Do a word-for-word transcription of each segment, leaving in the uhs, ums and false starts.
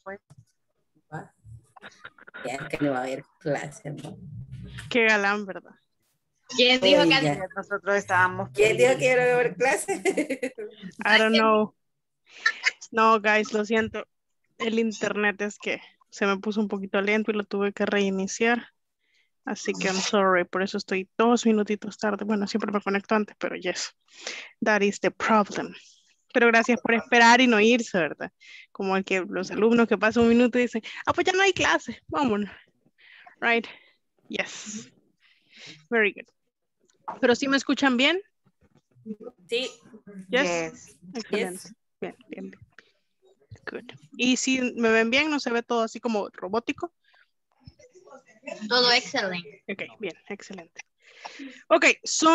pues. ¿Va? Ya que no va a haber clase, ¿no? Qué galán, ¿verdad? ¿Quién dijo Oye, que ya. nosotros estábamos? ¿Quién dijo que iba a haber clase? I don't know. No, guys, lo siento. El internet es que se me puso un poquito lento y lo tuve que reiniciar. Así que I'm sorry, por eso estoy dos minutitos tarde. Bueno, siempre me conecto antes, pero yes, that is the problem. Pero gracias por esperar y no irse, ¿verdad? Como el que los alumnos que pasan un minuto y dicen, ah, pues ya no hay clase, vámonos. Right, yes. Very good. ¿Pero sí me escuchan bien? Sí. Yes. Yes. Yes. Bien, bien, bien. Good. ¿Y si me ven bien, no se ve todo así como robótico? Todo excelente. Ok, bien, excelente. Ok, so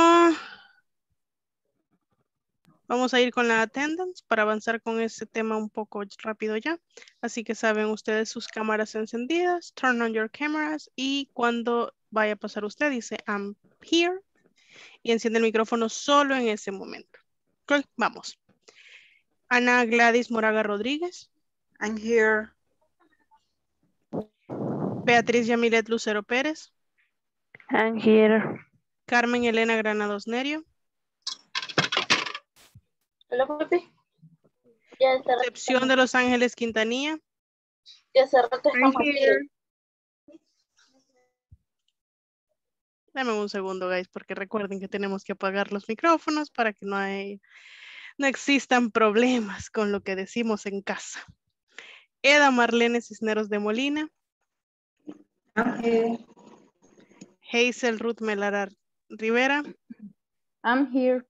vamos a ir con la attendance para avanzar con este tema un poco rápido ya. Así que saben ustedes sus cámaras encendidas, turn on your cameras, y cuando vaya a pasar usted dice I'm here y enciende el micrófono solo en ese momento. Ok, vamos. Ana Gladys Moraga Rodríguez. I'm here. Beatriz Yamilet Lucero Pérez. I'm here. Carmen Elena Granados Nerio. Hola, papi. Concepción de Los Ángeles Quintanilla. Ya hace rato estamos here. Dame un segundo, guys, porque recuerden que tenemos que apagar los micrófonos para que no, hay, no existan problemas con lo que decimos en casa. Eda Marlene Cisneros de Molina. I'm here. Hazel Ruth Melara Rivera. I'm here.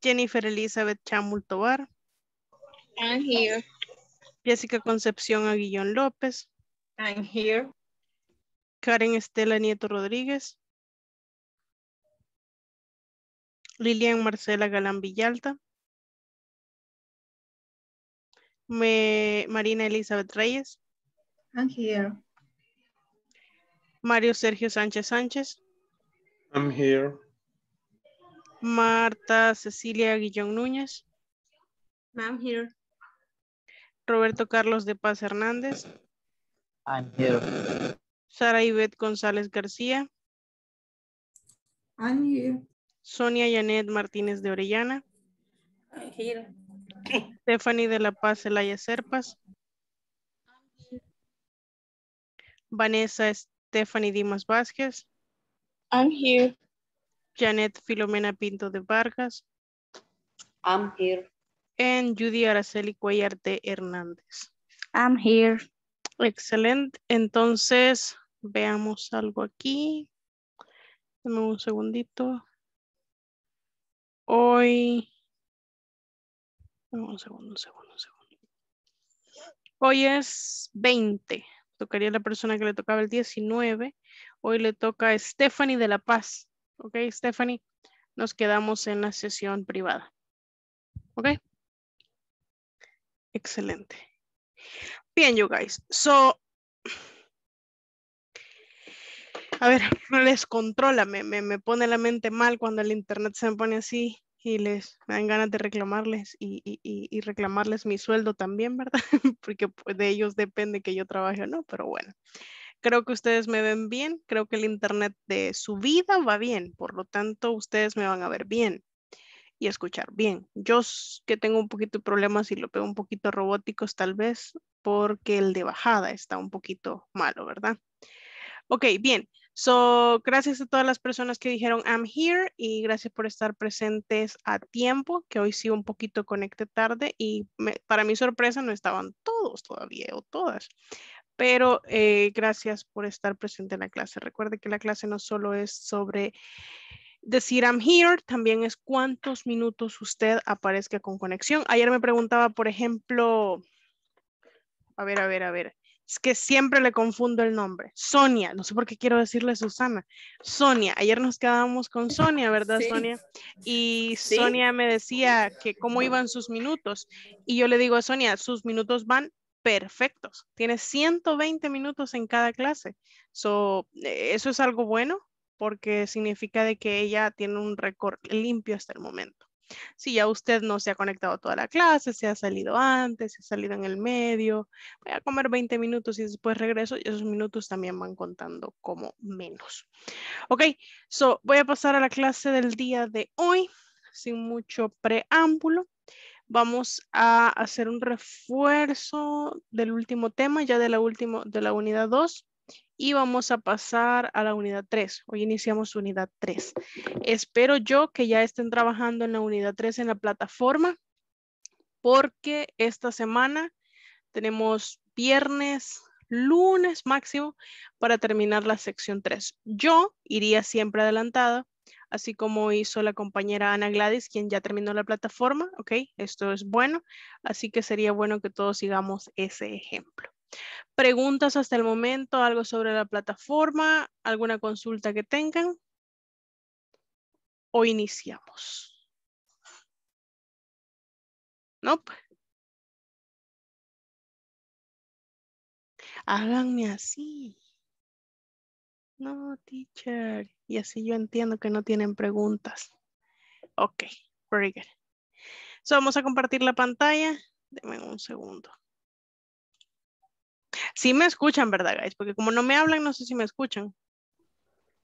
Jennifer Elizabeth Chamul Tobar. I'm here. Jessica Concepción Aguillón López. I'm here. Karen Estela Nieto Rodríguez. Lilian Marcela Galán Villalta. Me, Marina Elizabeth Reyes. I'm here. Mario Sergio Sánchez Sánchez. I'm here. Marta Cecilia Guillón Núñez. I'm here. Roberto Carlos de Paz Hernández. I'm here. Sara Ivette González García. I'm here. Sonia Janet Martínez de Orellana. I'm here. Stephanie de la Paz Zelaya Serpas. I'm here. Vanessa Stephanie Dimas Vázquez. I'm here. Janet Filomena Pinto de Vargas. I'm here. And Judy Araceli Cuellar de Hernández. I'm here. Excelente. Entonces, veamos algo aquí. Dame un segundito. Hoy. Dame un segundo, un segundo, un segundo. Hoy es veinte. Tocaría a la persona que le tocaba el diecinueve. Hoy le toca a Stephanie de la Paz. Ok, Stephanie, nos quedamos en la sesión privada. Ok. Excelente. Bien, you guys. So, a ver, no les controla. Me, me, me pone la mente mal cuando el internet se me pone así y les me dan ganas de reclamarles y, y, y, y reclamarles mi sueldo también, ¿verdad? Porque de ellos depende que yo trabaje o no, pero bueno. Creo que ustedes me ven bien. Creo que el internet de su vida va bien. Por lo tanto, ustedes me van a ver bien y escuchar bien. Yo que tengo un poquito de problemas y lo veo un poquito robóticos tal vez porque el de bajada está un poquito malo, ¿verdad? Ok, bien. So, gracias a todas las personas que dijeron I'm here y gracias por estar presentes a tiempo, que hoy sí un poquito conecté tarde y me, para mi sorpresa no estaban todos todavía o todas. Pero eh, gracias por estar presente en la clase. Recuerde que la clase no solo es sobre decir I'm here, también es cuántos minutos usted aparezca con conexión. Ayer me preguntaba, por ejemplo, a ver, a ver, a ver, es que siempre le confundo el nombre. Sonia, no sé por qué quiero decirle Susana. Sonia, ayer nos quedábamos con Sonia, ¿verdad, sí. Sonia? Y sí. Sonia me decía que cómo iban sus minutos. Y yo le digo a Sonia, sus minutos van perfectos. Tienes ciento veinte minutos en cada clase. So, eso es algo bueno porque significa de que ella tiene un récord limpio hasta el momento. Si ya usted no se ha conectado toda la clase, se ha salido antes, se ha salido en el medio, voy a comer veinte minutos y después regreso, y esos minutos también van contando como menos. Ok, so voy a pasar a la clase del día de hoy, sin mucho preámbulo. Vamos a hacer un refuerzo del último tema, ya de la, último, de la unidad dos. Y vamos a pasar a la unidad tres. Hoy iniciamos unidad tres. Espero yo que ya estén trabajando en la unidad tres en la plataforma, porque esta semana tenemos viernes, lunes máximo para terminar la sección tres. Yo iría siempre adelantada, así como hizo la compañera Ana Gladys, quien ya terminó la plataforma. Ok, esto es bueno, así que sería bueno que todos sigamos ese ejemplo. Preguntas hasta el momento, algo sobre la plataforma, alguna consulta que tengan, o iniciamos. Nope. Háganme así. No, teacher. Y así yo entiendo que no tienen preguntas. Ok, very good. So, vamos a compartir la pantalla. Denme un segundo. Sí me escuchan, ¿verdad, guys? Porque como no me hablan, no sé si me escuchan.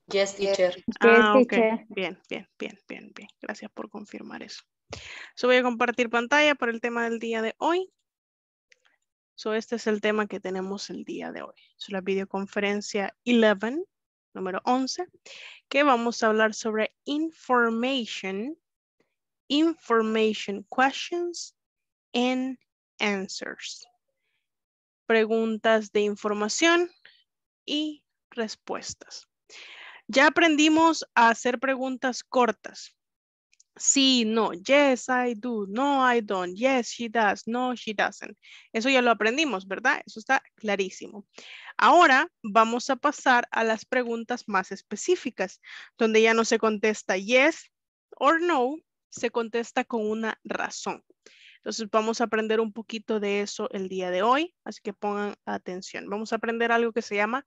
Yes, teacher. Ah, ok. Bien, bien, bien, bien, bien. Gracias por confirmar eso. So, voy a compartir pantalla por el tema del día de hoy. So, este es el tema que tenemos el día de hoy. Es so, la videoconferencia once, número once, que vamos a hablar sobre information, information questions and answers. Preguntas de información y respuestas. Ya aprendimos a hacer preguntas cortas. Sí, no, yes, I do, no, I don't, yes, she does, no, she doesn't. Eso ya lo aprendimos, ¿verdad? Eso está clarísimo. Ahora vamos a pasar a las preguntas más específicas, donde ya no se contesta yes or no, se contesta con una razón. Entonces vamos a aprender un poquito de eso el día de hoy, así que pongan atención. Vamos a aprender algo que se llama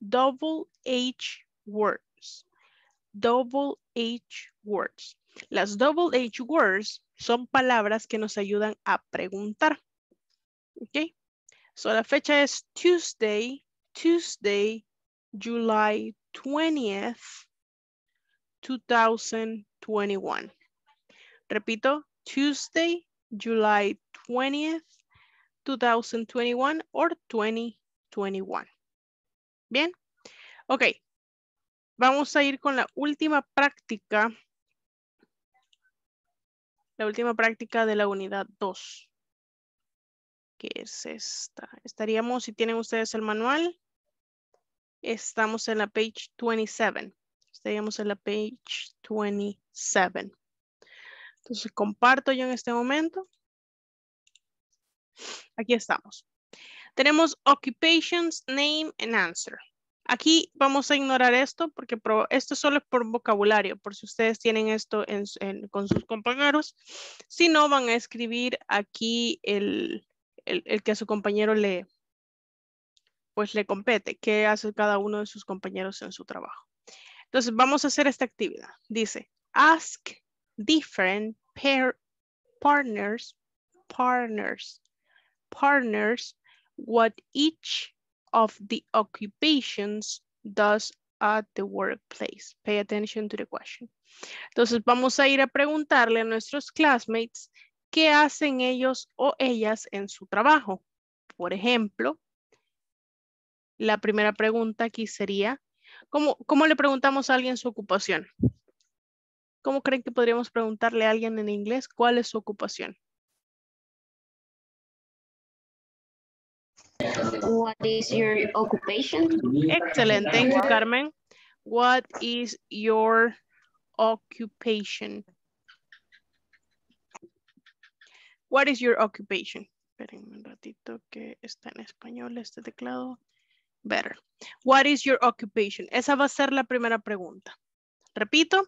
double H words. Double H words. Las double H words son palabras que nos ayudan a preguntar. ¿Ok? So la fecha es Tuesday, Tuesday, July twentieth, two thousand twenty-one. Repito, Tuesday, July twentieth, two thousand twenty-one or twenty twenty-one. Bien, ok. Vamos a ir con la última práctica. La última práctica de la unidad dos. ¿Qué es esta? Estaríamos, si tienen ustedes el manual, estamos en la page twenty-seven. Estaríamos en la page twenty-seven. Entonces comparto yo en este momento. Aquí estamos. Tenemos occupations, name and answer. Aquí vamos a ignorar esto porque pro, esto solo es por vocabulario, por si ustedes tienen esto en, en, con sus compañeros. Si no, van a escribir aquí el, el, el que a su compañero le, pues le compete, que hace cada uno de sus compañeros en su trabajo. Entonces vamos a hacer esta actividad. Dice, ask different pair partners, partners, partners, what each of the occupations does at the workplace. Pay attention to the question. Entonces vamos a ir a preguntarle a nuestros classmates qué hacen ellos o ellas en su trabajo. Por ejemplo, la primera pregunta aquí sería, ¿cómo, cómo le preguntamos a alguien su ocupación? ¿Cómo creen que podríamos preguntarle a alguien en inglés cuál es su ocupación? What is your occupation? Excellent, thank you, Carmen. What is your occupation? What is your occupation? Espérenme un ratito que está en español este teclado. Better. What is your occupation? Esa va a ser la primera pregunta. Repito.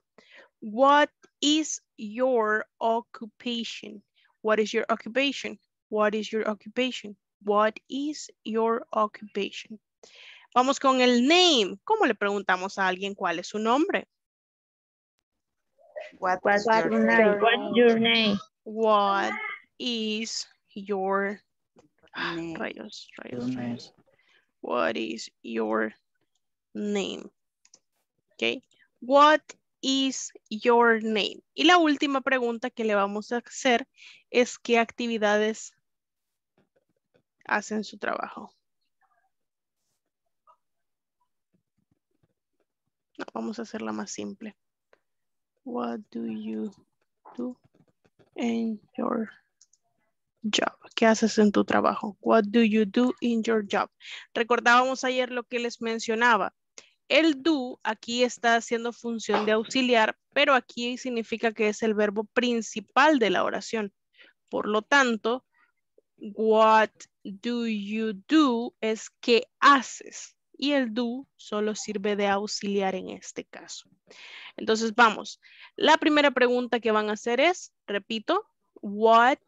What is your occupation? What is your occupation? What is your occupation? What is your occupation? Vamos con el name. ¿Cómo le preguntamos a alguien cuál es su nombre? What What's your name? What's your name? What is your name? Rayos, rayos, rayos. What is your name? Okay. What is your name? Y la última pregunta que le vamos a hacer es qué actividades hacen su trabajo. No, vamos a hacerla más simple. What do you do in your job? ¿Qué haces en tu trabajo? What do you do in your job? Recordábamos ayer lo que les mencionaba. El do aquí está haciendo función de auxiliar, pero aquí significa que es el verbo principal de la oración. Por lo tanto, what do you do es qué haces. Y el do solo sirve de auxiliar en este caso. Entonces vamos. La primera pregunta que van a hacer es, repito, what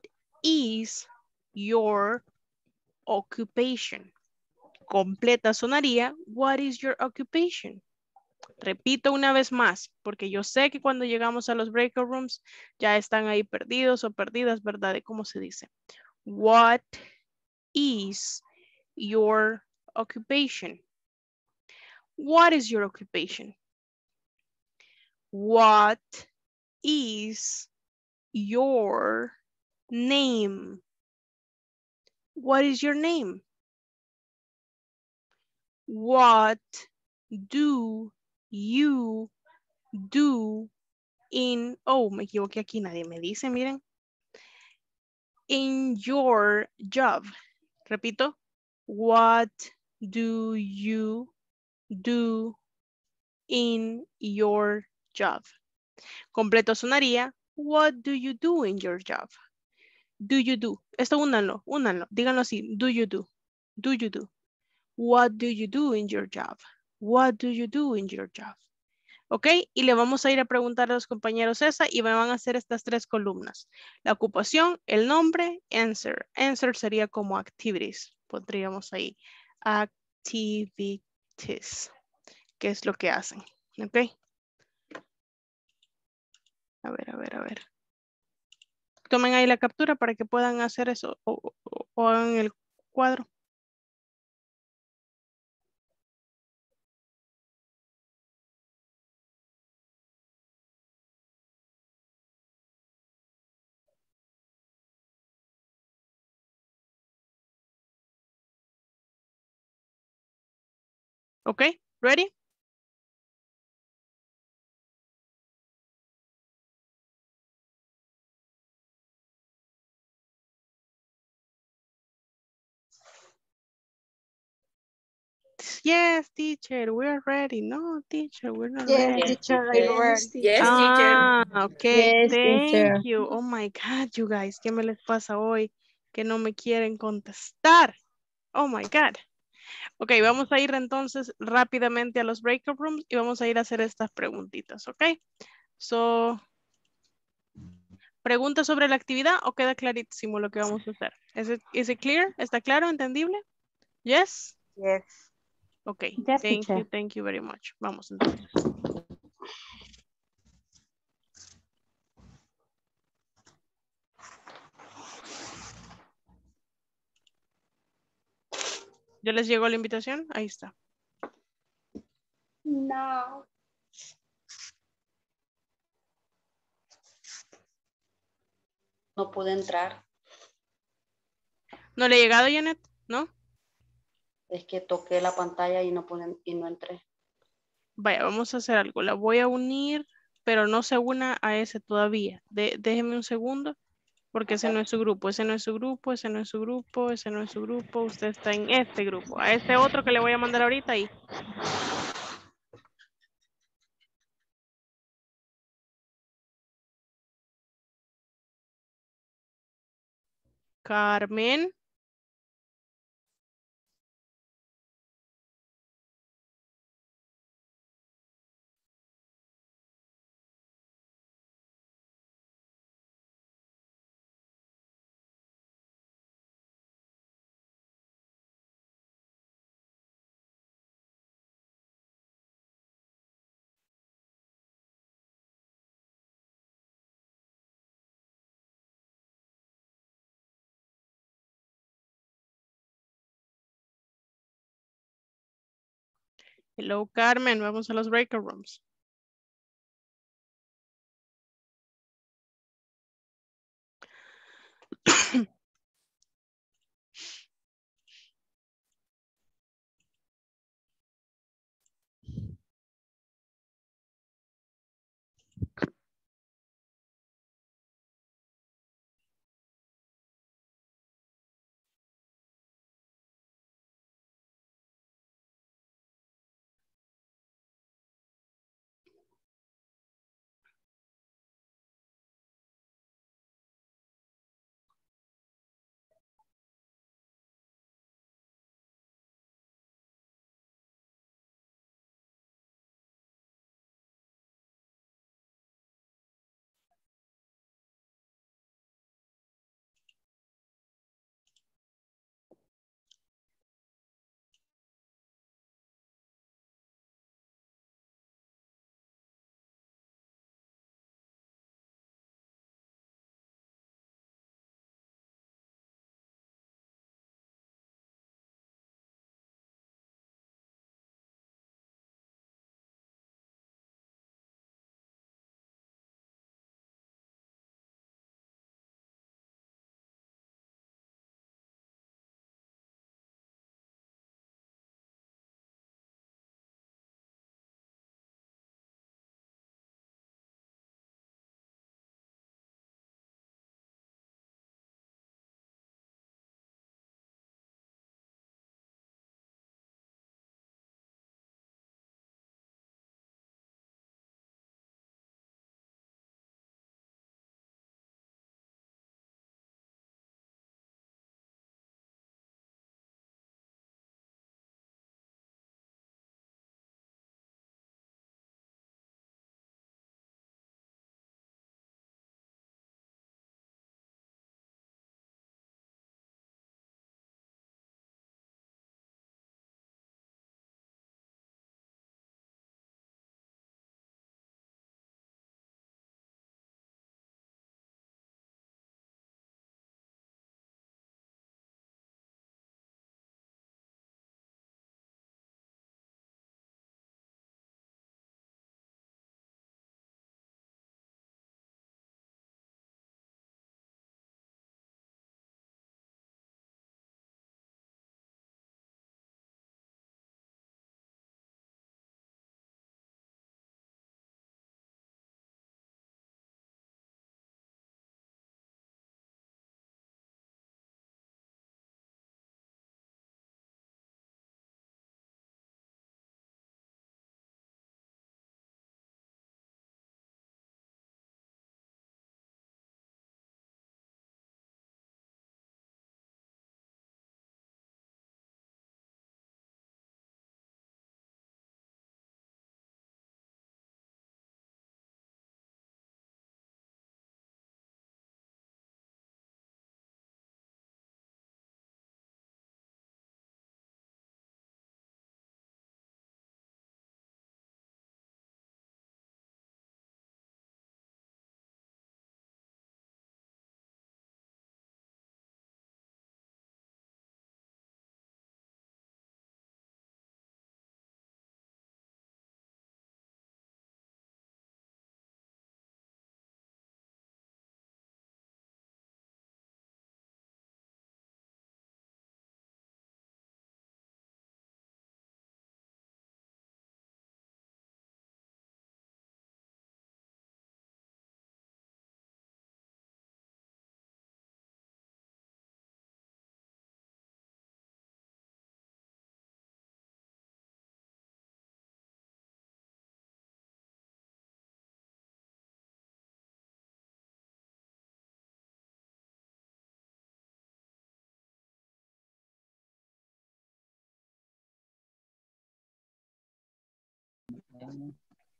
is your occupation? Completa sonaría, what is your occupation? Repito una vez más, porque yo sé que cuando llegamos a los breakout rooms ya están ahí perdidos o perdidas, ¿verdad? De cómo se dice. What is your occupation? What is your occupation? What is your name? What is your name? What do you do in... Oh, me equivoqué aquí, nadie me dice, miren. In your job. Repito. What do you do in your job? Completo sonaría. What do you do in your job? Do you do. Esto únanlo, únanlo. Díganlo así. Do you do. Do you do. What do you do in your job? What do you do in your job? Ok, y le vamos a ir a preguntar a los compañeros esa y me van a hacer estas tres columnas. La ocupación, el nombre, answer. Answer sería como activities. Pondríamos ahí activities, que es lo que hacen. Ok. A ver, a ver, a ver. Tomen ahí la captura para que puedan hacer eso o, o, o hagan el cuadro. Okay, ready? Yes, teacher, we're ready. No, teacher, we're not yes, ready. Teacher, yes, teacher. Yes, ah, teacher. Okay, yes, thank teacher. you. Oh my God, you guys, ¿qué me les pasa hoy? Que no me quieren contestar. Oh my God. Ok, vamos a ir entonces rápidamente a los breakout rooms y vamos a ir a hacer estas preguntitas, ok. So, ¿preguntas sobre la actividad o queda clarísimo lo que vamos a hacer? ¿Es it, is it clear? ¿Está claro? ¿Entendible? Yes? Yes. Ok, yes, thank you, thank you very much. Vamos entonces. ¿Ya les llegó la invitación? Ahí está. No. No pude entrar. ¿No le ha llegado, Janet? ¿No? Es que toqué la pantalla y no pude, y no entré. Vaya, vamos a hacer algo. La voy a unir, pero no se una a ese todavía. De, déjeme un segundo. Porque ese no es su grupo, ese no es su grupo, ese no es su grupo, ese no es su grupo. Usted está en este grupo. A este otro que le voy a mandar ahorita ahí. Carmen. Hello, Carmen. Vamos a los breakout rooms.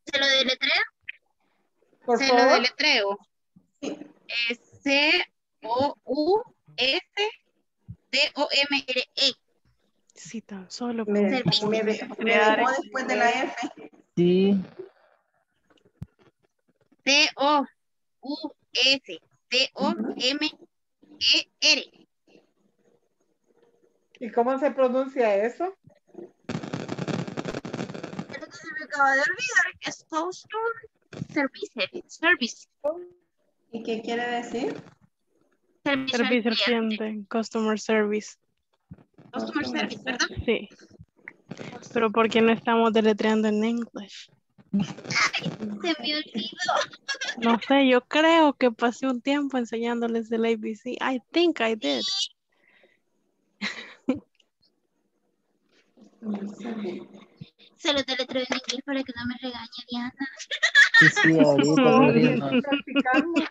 ¿Se lo deletreo? Por Se favor. lo deletreo. Eh, C O U S T O M R E. Sí, tan solo. Me, me, me, me dejó después de la F. Sí. C O U S T O M E R. ¿Y cómo se pronuncia eso? acaba de olvidar que es Customer Service. Service. ¿Y qué quiere decir? Servicio, servicio al cliente. cliente. Customer Service. Customer Service, ¿verdad? Sí. Pero ¿por qué no estamos deletreando en inglés? Ay, se me olvidó. No sé, yo creo que pasé un tiempo enseñándoles el A B C. I think I did. Se lo deletreo en inglés para que no me regañe Diana. Sí, sí, ahorita, Diana.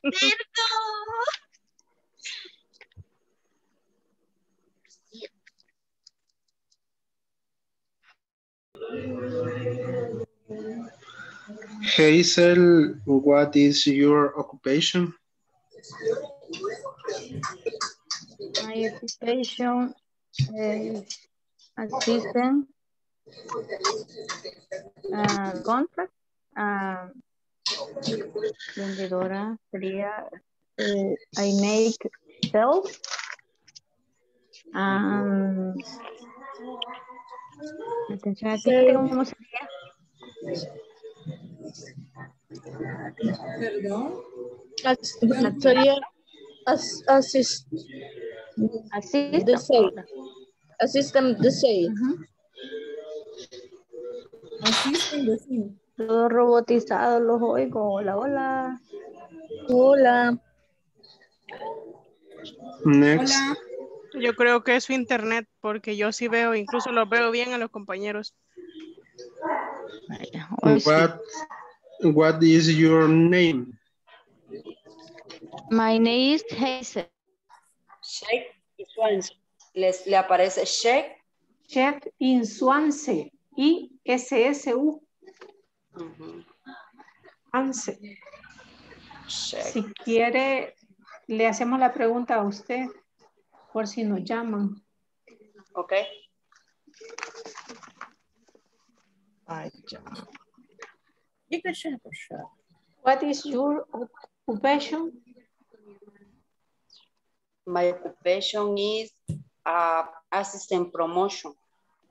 Hazel, what is your occupation? My occupation is assistant, uh, contract, uh, vendedora fría. Uh, I make sales. Um, Atención aquí, ¿cómo sería? Perdón. As, sería as, asist. Asist. The sale. Assistant the sale. Uh-huh. Assistant the sale. Todo robotizado, los oigo. Hola, hola. Hola. Next. Hola. Yo creo que es su internet, porque yo sí veo, incluso los veo bien a los compañeros. What, what is your name? My name is Hazel. Sheikh in Swansea. Les, le aparece Sheikh. Sheikh in Swansea. I S S U. Uh-huh. Anse. Si quiere, le hacemos la pregunta a usted. Por si nos llaman. Ok. Ay, ya. What is your occupation? My occupation is uh, assistant promotion.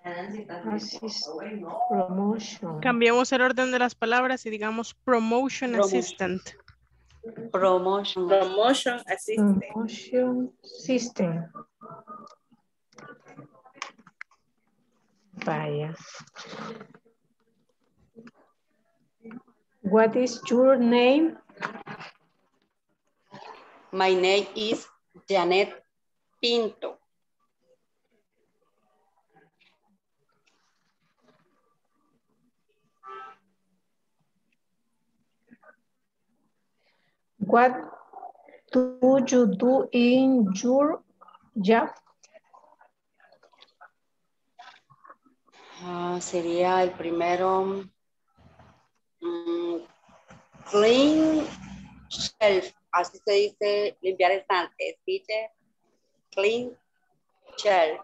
Assistant promotion. Cambiamos el orden de las palabras y digamos promotion, promotion. assistant. Promotion. Promotion assistant. Promotion system. Vaya. What is your name? My name is Janet Pinto. What do you do in your job? Uh, sería el primero. Um, clean shelf. Así se dice limpiar estantes. Dice clean shelf.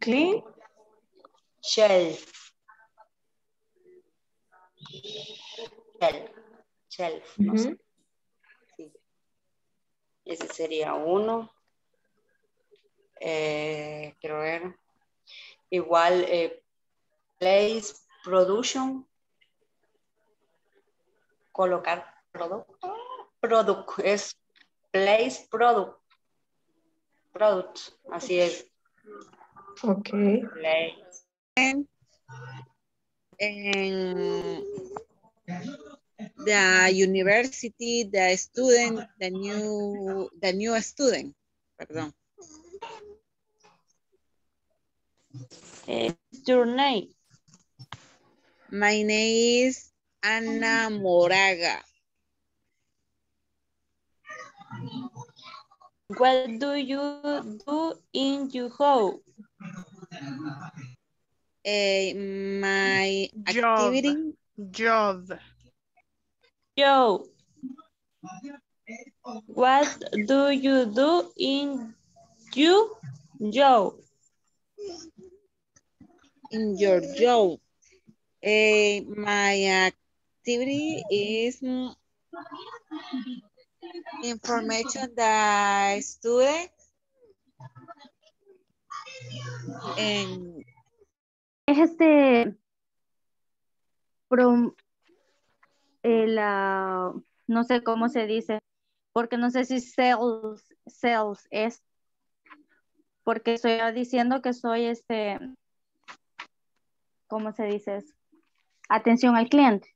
Clean shelf. Shelf. Shelf, no uh-huh. sé. Sí. Ese sería uno. Eh, quiero ver. Igual, eh, place, production. Colocar producto. Product es place, product. Product, así es. Ok. Place. En, en, the university, the student, the new, the new student, perdón. It's your name? My name is Ana Moraga. What do you do in your home? Uh, my job. activity? Job. Yo, what do you do in you, Joe? In your job, uh, my activity is information that I study and. Es este prom, eh, la, no sé cómo se dice, porque no sé si sales, sales es, porque estoy diciendo que soy este, ¿cómo se dice eso? Atención al cliente.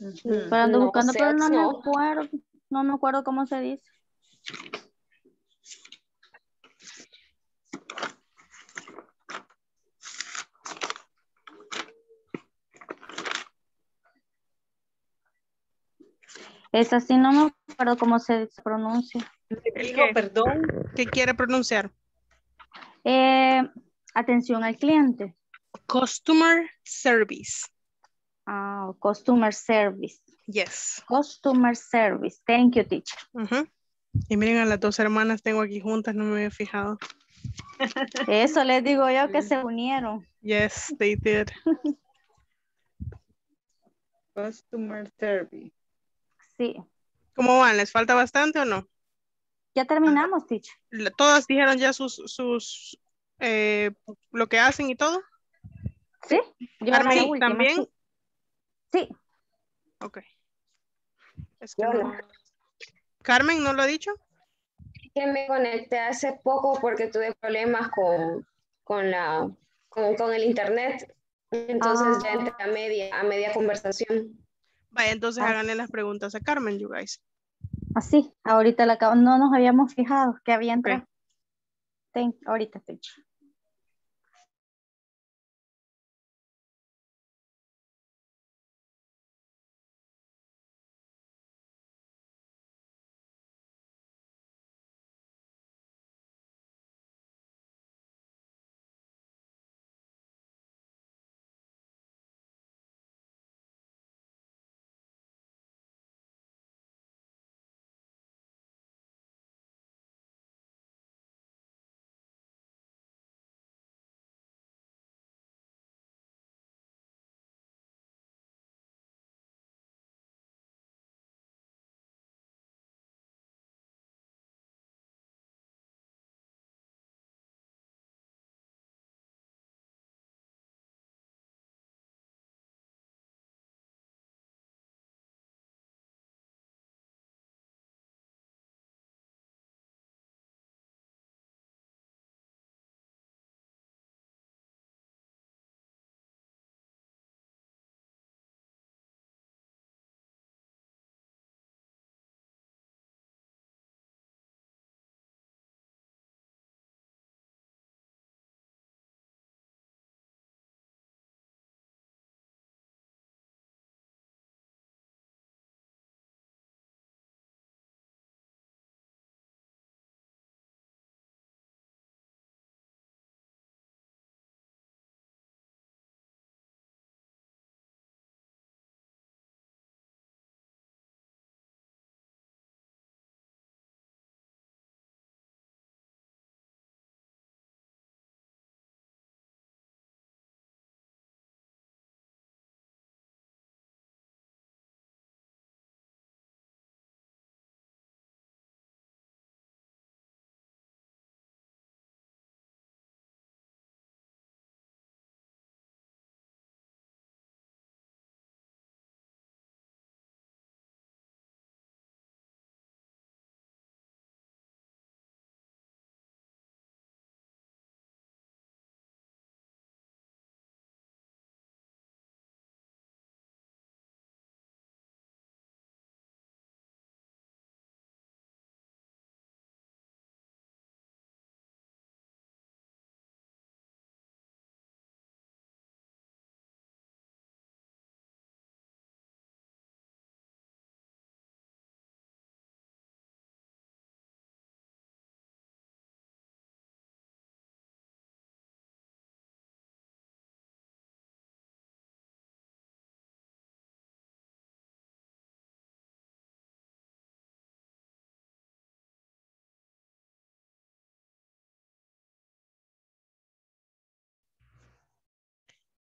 Uh-huh. Pero ando no, buscando, pero no, no me acuerdo, no me acuerdo cómo se dice. Es así, no me acuerdo cómo se pronuncia. Digo, perdón, ¿qué quiere pronunciar? Eh, atención al cliente. Customer service. Ah, customer service. Yes. Customer service. Thank you, teacher. Uh-huh. Y miren, a las dos hermanas tengo aquí juntas, no me había fijado. Eso les digo yo, que se unieron. Yes, they did. Customer service. Sí. ¿Cómo van? ¿Les falta bastante o no? Ya terminamos, teacher. ¿Todas dijeron ya sus, sus eh, lo que hacen y todo? Sí. Yo Carmen, ¿también? Sí. Sí. Ok. Es que no. Carmen, ¿no lo ha dicho? Que me conecté hace poco porque tuve problemas con, con, la, con, con el internet. Entonces ah. ya entré a media, a media conversación. Vaya, entonces ah. háganle las preguntas a Carmen, you guys. Así, ah, ahorita la acabo. No nos habíamos fijado que había entrado. Okay. Ahorita, teacher.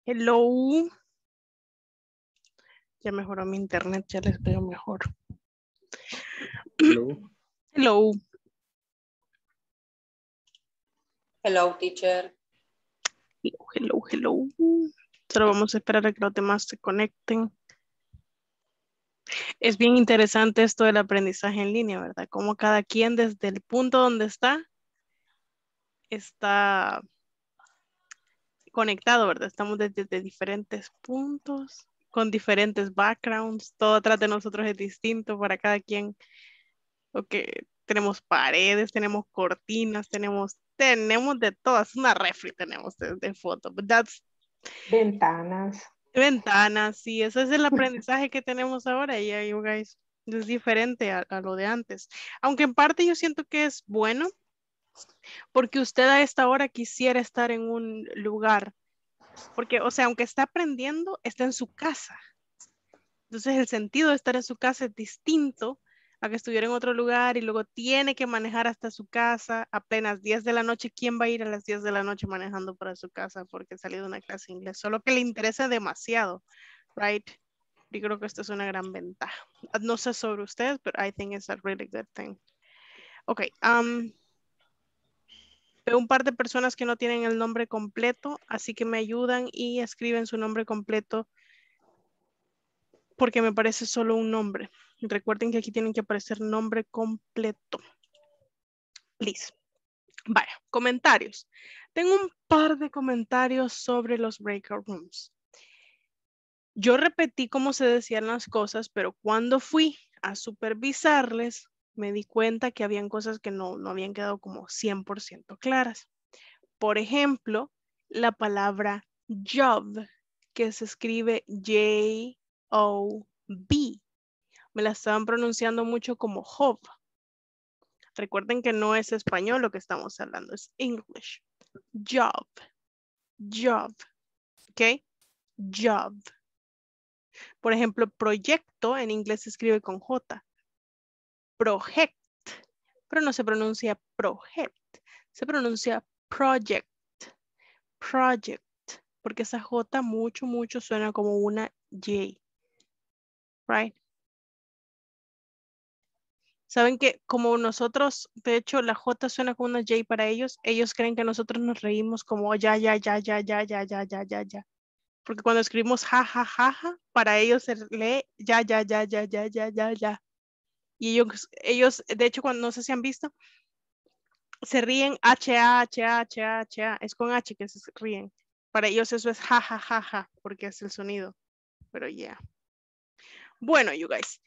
Hello. Ya mejoró mi internet, ya les veo mejor. Hello. Hello. Hello, teacher. Hello, hello, hello. Solo vamos a esperar a que los demás se conecten. Es bien interesante esto del aprendizaje en línea, ¿verdad? Como cada quien desde el punto donde está, está conectado, ¿verdad? Estamos desde, desde diferentes puntos, con diferentes backgrounds, todo atrás de nosotros es distinto para cada quien. Okay. Tenemos paredes, tenemos cortinas, tenemos, tenemos de todas, una refri tenemos de, de foto. But that's, ventanas. Ventanas, sí, ese es el aprendizaje que tenemos ahora, ya, you guys. Es diferente a, a lo de antes. Aunque en parte yo siento que es bueno, porque usted a esta hora quisiera estar en un lugar, porque, o sea, aunque está aprendiendo, está en su casa. Entonces el sentido de estar en su casa es distinto a que estuviera en otro lugar y luego tiene que manejar hasta su casa apenas diez de la noche. ¿Quién va a ir a las diez de la noche manejando para su casa porque salió de una clase de inglés? Solo que le interesa demasiado, right? Yo creo que esto es una gran ventaja. No sé sobre ustedes, pero I think it's a really good thing. Ok. Um, veo un par de personas que no tienen el nombre completo, así que me ayudan y escriben su nombre completo porque me parece solo un nombre. Recuerden que aquí tienen que aparecer nombre completo. Please. Vaya, comentarios. Tengo un par de comentarios sobre los breakout rooms. Yo repetí cómo se decían las cosas, pero cuando fui a supervisarles, me di cuenta que habían cosas que no, no habían quedado como cien por ciento claras. Por ejemplo, la palabra job, que se escribe J O B. Me la estaban pronunciando mucho como job. Recuerden que no es español lo que estamos hablando, es English. Job. Job. ¿Ok? Job. Por ejemplo, proyecto en inglés se escribe con J. Project. Pero no se pronuncia project. Se pronuncia project. Project. Porque esa J mucho, mucho suena como una Y. Right? Saben que como nosotros, de hecho la J suena como una J para ellos, ellos creen que nosotros nos reímos como ya, ya, ya, ya, ya, ya, ya, ya, ya, ya. Porque cuando escribimos ja, ja, ja, ja, para ellos se lee ya, ya, ya, ya, ya, ya, ya, ya. Y ellos, ellos, de hecho cuando no sé si han visto, se ríen H, A, H, A, H, A, H, A. Es con H que se ríen. Para ellos eso es ja, ja, ja, ja, porque es el sonido. Pero ya. Yeah. Bueno, you guys.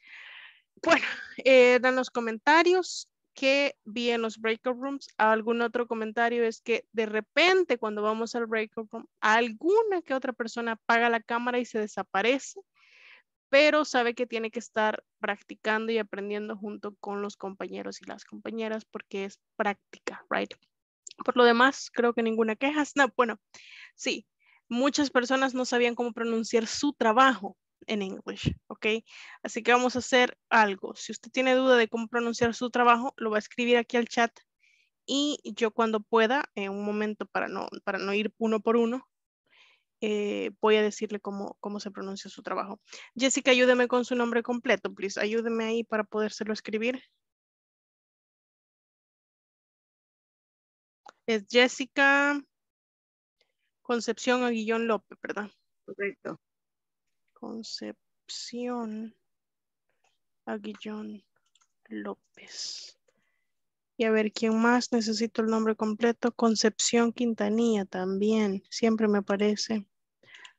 Bueno, eh, dan los comentarios que vi en los breakout rooms. Algún otro comentario es que de repente cuando vamos al breakout room, alguna que otra persona apaga la cámara y se desaparece, pero sabe que tiene que estar practicando y aprendiendo junto con los compañeros y las compañeras porque es práctica, right? Por lo demás, creo que ninguna queja. No, bueno, sí, muchas personas no sabían cómo pronunciar su trabajo en English, ok, así que vamos a hacer algo, si usted tiene duda de cómo pronunciar su trabajo, lo va a escribir aquí al chat y yo cuando pueda, en un momento para no, para no ir uno por uno, eh, voy a decirle cómo, cómo se pronuncia su trabajo. Jessica, ayúdeme con su nombre completo, please, ayúdeme ahí para podérselo escribir. Es Jessica Concepción Aguillón López, ¿verdad? Correcto. Concepción Aguillón López. Y a ver, ¿quién más? Necesito el nombre completo. Concepción Quintanilla también. Siempre me aparece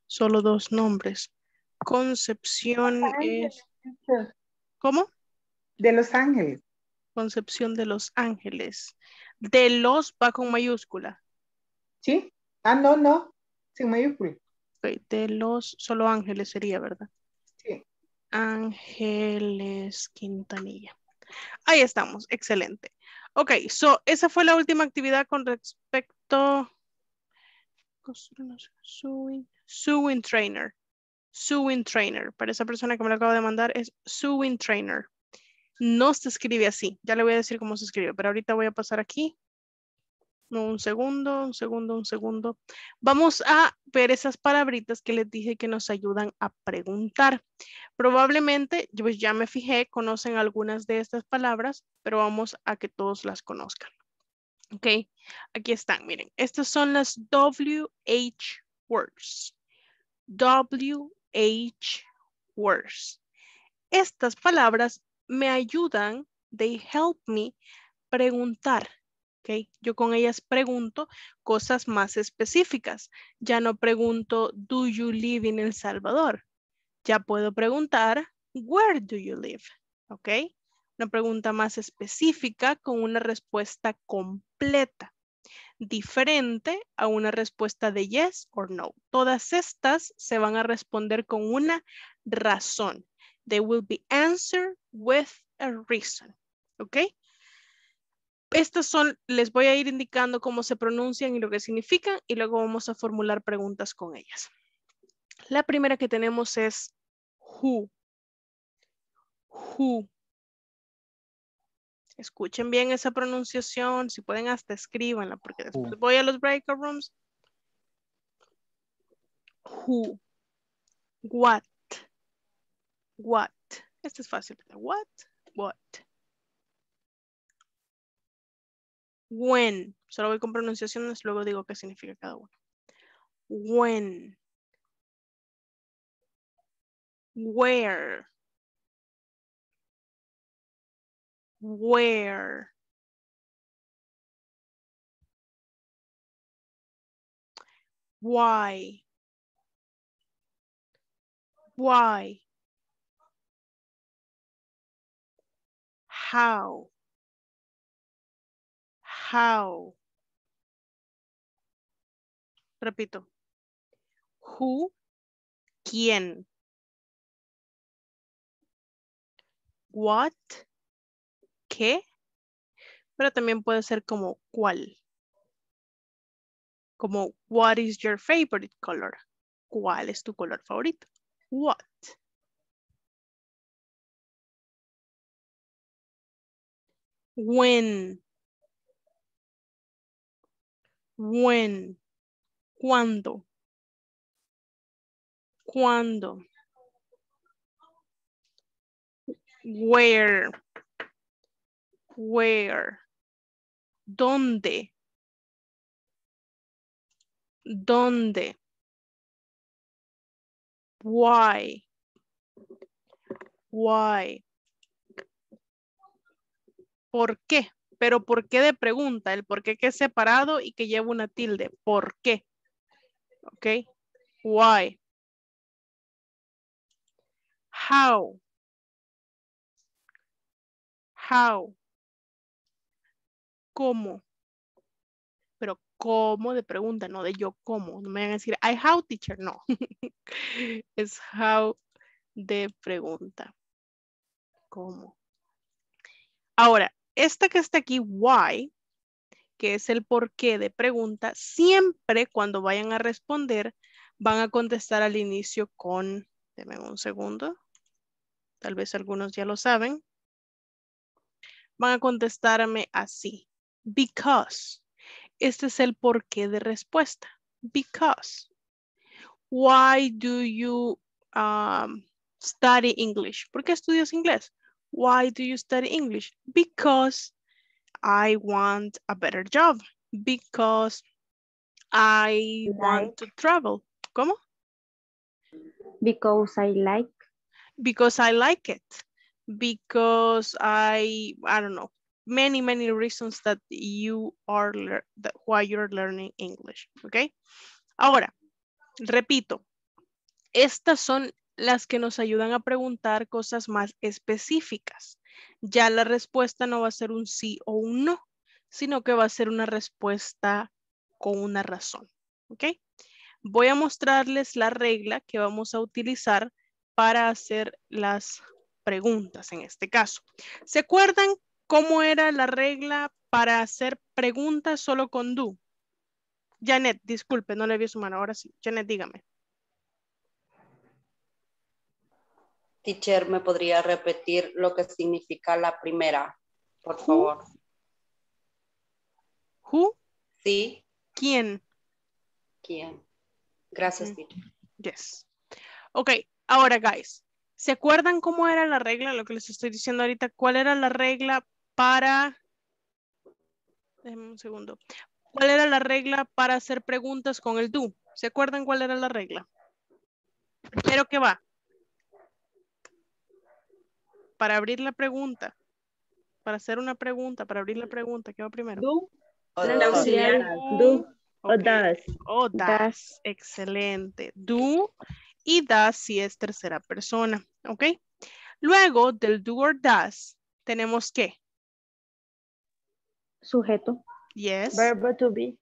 solo dos nombres. Concepción es... ¿Cómo? De Los Ángeles. Concepción de Los Ángeles. De los va con mayúscula. ¿Sí? Ah, no, no. Sin mayúscula. De los, solo Ángeles sería, ¿verdad? Sí. Ángeles Quintanilla. Ahí estamos, excelente. Ok, so, esa fue la última actividad con respecto sewing, sewing trainer. Sewing trainer. Para esa persona que me lo acabo de mandar es sewing trainer. No se escribe así. Ya le voy a decir cómo se escribe, pero ahorita voy a pasar aquí. Un segundo, un segundo, un segundo. Vamos a ver esas palabritas que les dije que nos ayudan a preguntar. Probablemente, pues ya me fijé, conocen algunas de estas palabras, pero vamos a que todos las conozcan. Ok, aquí están, miren. Estas son las W H words. W H words. Estas palabras me ayudan, they help me preguntar. Okay. Yo con ellas pregunto cosas más específicas. Ya no pregunto, do you live in El Salvador? Ya puedo preguntar, where do you live? Ok. Una pregunta más específica con una respuesta completa. Diferente a una respuesta de yes or no. Todas estas se van a responder con una razón. They will be answered with a reason. Ok. Estas son, les voy a ir indicando cómo se pronuncian y lo que significan y luego vamos a formular preguntas con ellas. La primera que tenemos es who. Who. Escuchen bien esa pronunciación, si pueden hasta escríbanla porque después voy a los breakout rooms. Who. What. What. Este es fácil. What. What. When, solo voy con pronunciaciones, luego digo qué significa cada uno. When. Where. Where. Why. Why. How. How. Repito. Who. ¿Quién? What. ¿Qué? Pero también puede ser como ¿cuál? Como what is your favorite color? ¿Cuál es tu color favorito? What. When. When, cuándo, cuándo, where, where, dónde, dónde, why, why, por qué. Pero ¿por qué de pregunta? El por qué que es separado y que lleva una tilde. ¿Por qué? Ok. Why. How. How. ¿Cómo? Pero ¿cómo de pregunta? No de yo cómo. No me van a decir I how teacher. No. Es how de pregunta. ¿Cómo? Ahora. Esta que está aquí, why, que es el porqué de pregunta, siempre cuando vayan a responder, van a contestar al inicio con, denme un segundo, tal vez algunos ya lo saben, van a contestarme así, because, este es el porqué de respuesta, because, why do you um, study English? ¿Por qué estudias inglés? Why do you study English? Because I want a better job. Because I like. want to travel. ¿Cómo? Because I like. Because I like it. Because I, I don't know, many, many reasons that you are, that why you're learning English. Okay. Ahora, repito, estas son las que nos ayudan a preguntar cosas más específicas. Ya la respuesta no va a ser un sí o un no, sino que va a ser una respuesta con una razón. ¿Ok? Voy a mostrarles la regla que vamos a utilizar para hacer las preguntas en este caso. ¿Se acuerdan cómo era la regla para hacer preguntas solo con do? Janet, disculpe, no le vi su mano, ahora sí. Janet, dígame. Teacher, ¿me podría repetir lo que significa la primera, por favor? Who? Sí. ¿Quién? ¿Quién? Gracias, mm. teacher. Yes. Ok, ahora, guys, ¿se acuerdan cómo era la regla? Lo que les estoy diciendo ahorita, ¿cuál era la regla para... Déjenme un segundo. ¿Cuál era la regla para hacer preguntas con el do? ¿Se acuerdan cuál era la regla? Pero ¿qué va? Para abrir la pregunta. Para hacer una pregunta, para abrir la pregunta. ¿Qué va primero? Do. O el auxiliar. Do. Okay. O das. O das. das. Excelente. Do y das si es tercera persona. ¿Ok? Luego del do or das, tenemos ¿qué? Sujeto. Yes. Verbo to be.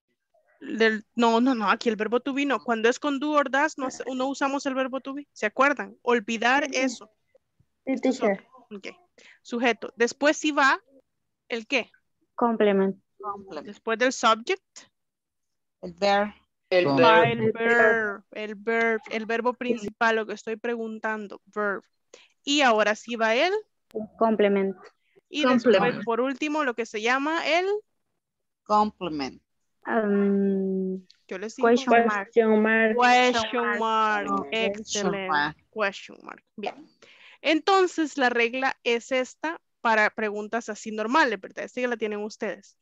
Del, no, no, no. Aquí el verbo to be no. Cuando es con do or das, no, no usamos el verbo to be. ¿Se acuerdan? Olvidar eso. Teacher. Ok. Sujeto. Después sí va el ¿qué? Complement. Después del subject. El verb. El, el, verb. el verb. El verb. El verbo principal, lo que estoy preguntando. Verb. Y ahora sí va el complement. Y complement. Después, por último, lo que se llama el complement. Um, Yo les digo question mark. Question mark. Question mark. Oh, excelente. Question mark. Bien. Entonces, la regla es esta para preguntas así normales, ¿verdad? Esta ya la tienen ustedes.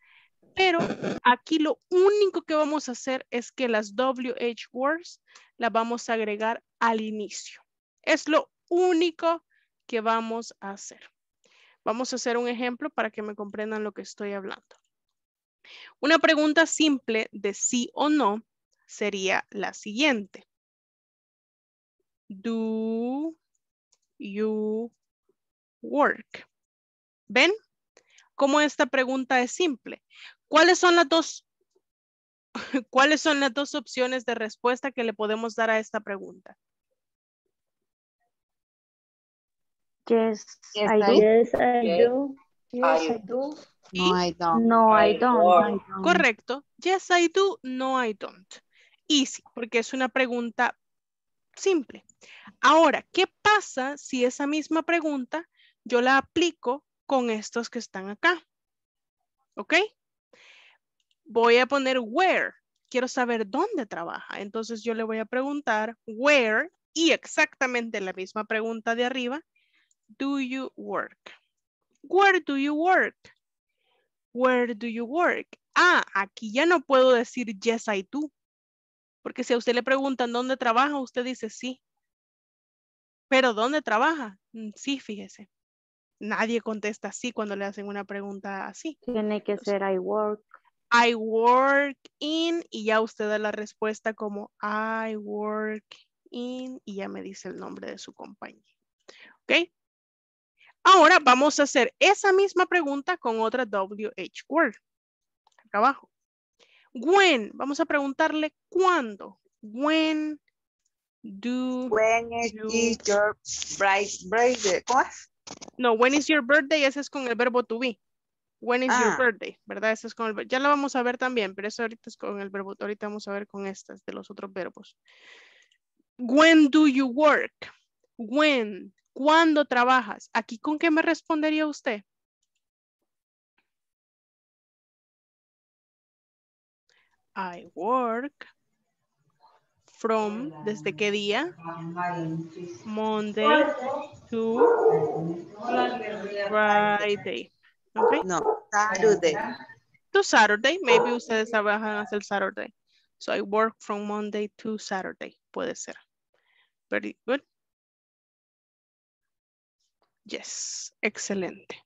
Pero aquí lo único que vamos a hacer es que las W H words las vamos a agregar al inicio. Es lo único que vamos a hacer. Vamos a hacer un ejemplo para que me comprendan lo que estoy hablando. Una pregunta simple de sí o no sería la siguiente. Do you work? ¿Ven? ¿Cómo esta pregunta es simple? ¿Cuáles son las dos? ¿Cuáles son las dos opciones de respuesta que le podemos dar a esta pregunta? Yes, yes, I, do. yes I do. Yes, I do. No, I don't. No, I don't. Correcto. Yes, I do. No, I don't. Easy, porque es una pregunta simple. Ahora, ¿qué pasa si esa misma pregunta yo la aplico con estos que están acá? ¿Ok? Voy a poner where. Quiero saber dónde trabaja. Entonces yo le voy a preguntar where y exactamente la misma pregunta de arriba. Do you work? Where do you work? Where do you work? Ah, aquí ya no puedo decir yes, I do. Porque si a usted le preguntan dónde trabaja, usted dice sí. Pero ¿dónde trabaja? Sí, fíjese. Nadie contesta sí cuando le hacen una pregunta así. Tiene que ser I work. I work in y ya usted da la respuesta como I work in y ya me dice el nombre de su compañía. ¿Ok? Ahora vamos a hacer esa misma pregunta con otra W H word. Acá abajo. When. Vamos a preguntarle cuándo. When do when is you... your birthday? No, when is your birthday? Ese es con el verbo to be. When is ah. your birthday? ¿Verdad? Ese es con el... Ya lo vamos a ver también, pero eso ahorita es con el verbo. Ahorita vamos a ver con estas de los otros verbos. When do you work? When. ¿Cuándo trabajas? ¿Aquí con qué me respondería usted? I work from, ¿desde qué día? Monday to Friday. Okay. No, Saturday. To Saturday, maybe ustedes trabajan hasta el Saturday. So I work from Monday to Saturday, puede ser. Very good. Yes, excelente.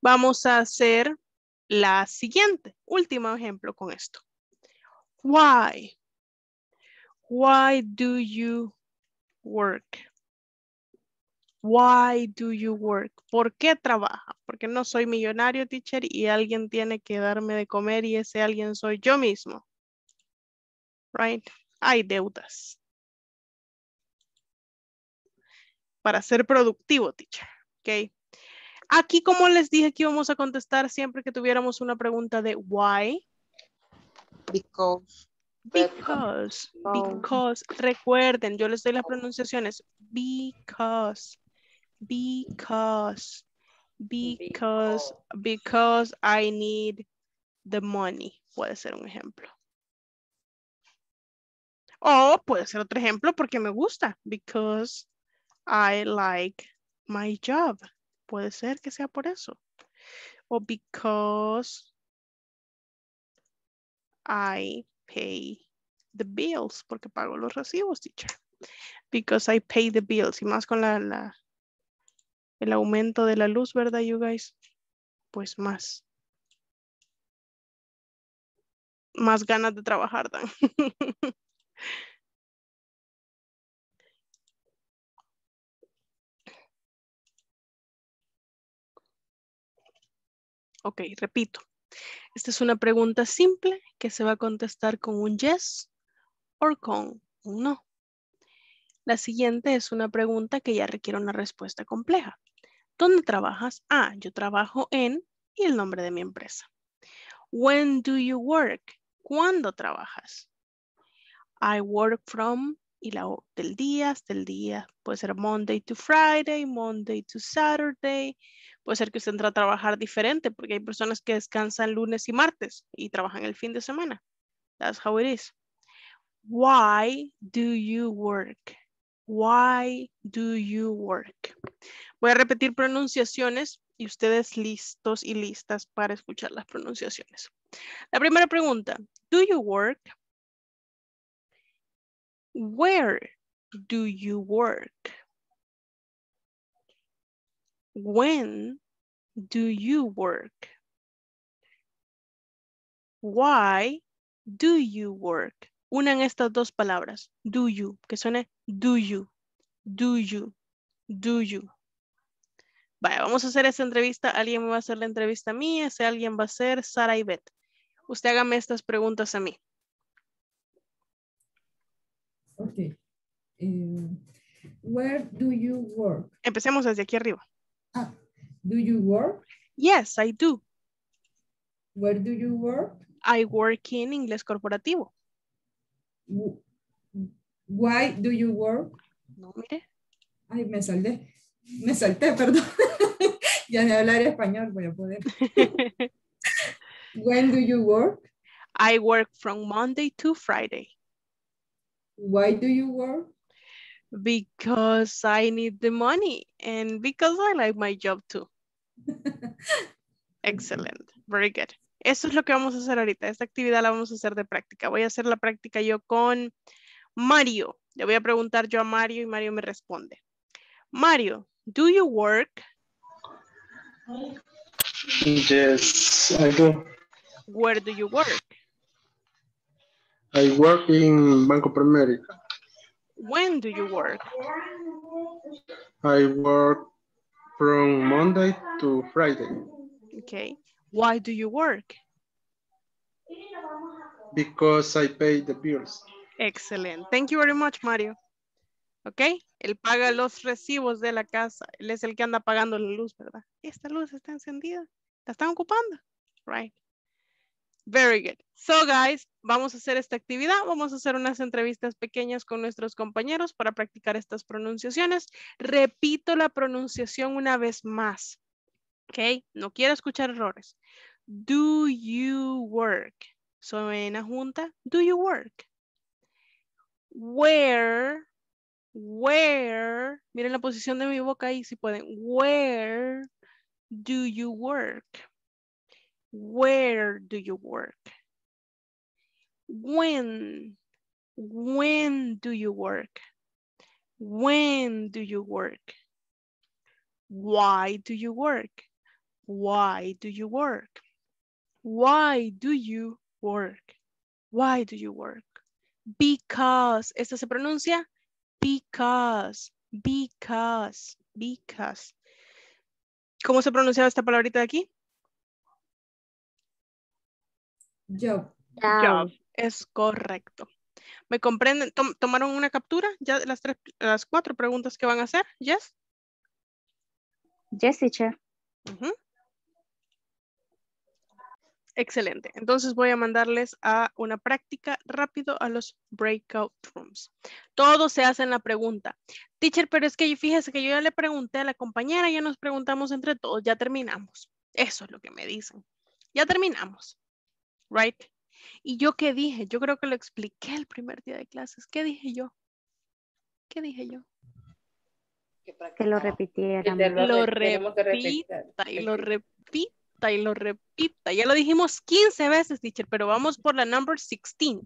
Vamos a hacer la siguiente, último ejemplo con esto. Why? Why do you work? Why do you work? ¿Por qué trabaja? Porque no soy millonario, teacher, y alguien tiene que darme de comer y ese alguien soy yo mismo. Right? Hay deudas. Para ser productivo, teacher. Okay. Aquí, como les dije, aquí vamos a contestar siempre que tuviéramos una pregunta de why. Because. Because. Because. Recuerden, yo les doy las pronunciaciones. Because. Because. Because. Because I need the money. Puede ser un ejemplo. O puede ser otro ejemplo porque me gusta. Because I like my job. Puede ser que sea por eso. O because I pay the bills, porque pago los recibos, teacher. Because I pay the bills. Y más con la, la, el aumento de la luz, ¿verdad, you guys? Pues más. Más ganas de trabajar dan. Ok, repito. Esta es una pregunta simple que se va a contestar con un yes o con un no. La siguiente es una pregunta que ya requiere una respuesta compleja. ¿Dónde trabajas? Ah, yo trabajo en y el nombre de mi empresa. When do you work? ¿Cuándo trabajas? I work from y la o del día hasta el día. Puede ser Monday to Friday, Monday to Saturday. Puede ser que usted entra a trabajar diferente porque hay personas que descansan lunes y martes y trabajan el fin de semana. That's how it is. Why do you work? Why do you work? Voy a repetir pronunciaciones y ustedes listos y listas para escuchar las pronunciaciones. La primera pregunta, do you work? Where do you work? When do you work? Why do you work? Unan estas dos palabras, do you, que suene do you, do you, do you. Vaya, vamos a hacer esta entrevista, alguien me va a hacer la entrevista a mí, ese alguien va a ser Sara Ivette. Usted hágame estas preguntas a mí. Ok. Um, where do you work? Empecemos desde aquí arriba. Ah, do you work? Yes, I do. Where do you work? I work in Inglés Corporativo. Why do you work? No, mire. Ay, me salté. Me salté, perdón. Ya de hablar español voy a poder. When do you work? I work from Monday to Friday. Why do you work? Because I need the money and because I like my job too. Excellent. Very good. Eso es lo que vamos a hacer ahorita. Esta actividad la vamos a hacer de práctica. Voy a hacer la práctica yo con Mario. Le voy a preguntar yo a Mario y Mario me responde. Mario, do you work? Yes, I do. Where do you work? I work in Banco Premérica. When do you work? I work from Monday to Friday. Okay. Why do you work? Because I pay the bills. Excellent. Thank you very much, Mario. Ok, él paga los recibos de la casa. Él es el que anda pagando la luz, ¿verdad? Esta luz está encendida. La están ocupando. Right. Very good. So, guys, vamos a hacer esta actividad. Vamos a hacer unas entrevistas pequeñas con nuestros compañeros para practicar estas pronunciaciones. Repito la pronunciación una vez más. Ok, no quiero escuchar errores. Do you work? Suena junta. Do you work? Where? Where, miren la posición de mi boca ahí si pueden. Where do you work? Where do you work? When, when do you work? When do you work? Why do you work? Why do you work? Why do you work? Why do you work? Because, esta se pronuncia Because, because, because. ¿Cómo se pronunciaba esta palabrita de aquí? Job. Job. Es correcto. ¿Me comprenden? ¿Tom- ¿Tomaron una captura? ¿Ya las, tres, las cuatro preguntas que van a hacer? ¿Yes? Yes, teacher. Uh-huh. Excelente. Entonces voy a mandarles a una práctica rápido a los breakout rooms. Todos se hacen la pregunta. Teacher, pero es que fíjese que yo ya le pregunté a la compañera, ya nos preguntamos entre todos, ya terminamos. Eso es lo que me dicen. Ya terminamos. Right? ¿Y yo qué dije? Yo creo que lo expliqué el primer día de clases. ¿Qué dije yo? ¿Qué dije yo? Que lo repitiera. Lo repita y lo repita. repita y lo repita. Ya lo dijimos quince veces, teacher, pero vamos por la number dieciséis.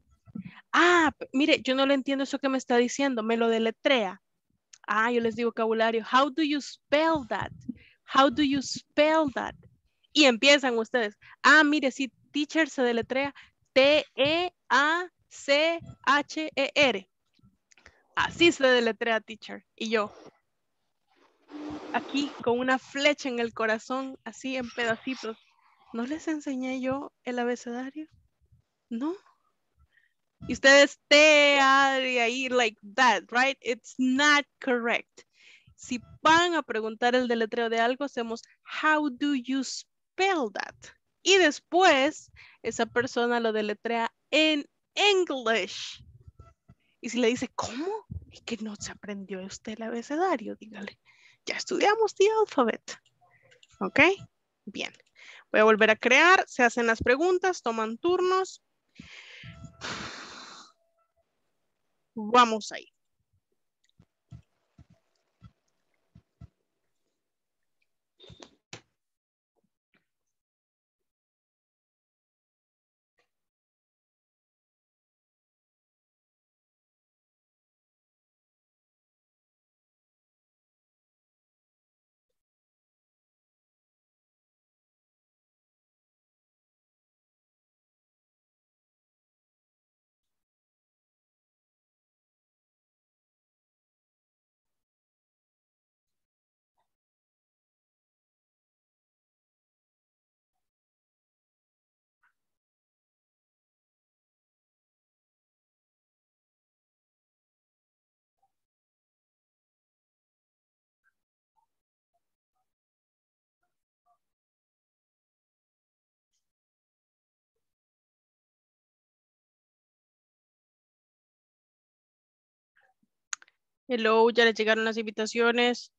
Ah, mire, yo no le entiendo eso que me está diciendo. Me lo deletrea. Ah, yo les digo vocabulario. How do you spell that? How do you spell that? Y empiezan ustedes. Ah, mire, sí, teacher, se deletrea T E A C H E R. Así se deletrea, teacher. Y yo, aquí, con una flecha en el corazón, así en pedacitos. ¿No les enseñé yo el abecedario? No. Y ustedes te ahí like that, right? It's not correct. Si van a preguntar el deletreo de algo, hacemos how do you spell that? Y después esa persona lo deletrea en English. Y si le dice, ¿cómo? Es que no se aprendió usted el abecedario, dígale. Ya estudiamos the alphabet. ¿Ok? Bien. Voy a volver a crear. Se hacen las preguntas, toman turnos. Vamos ahí. Hello, ya les llegaron las invitaciones.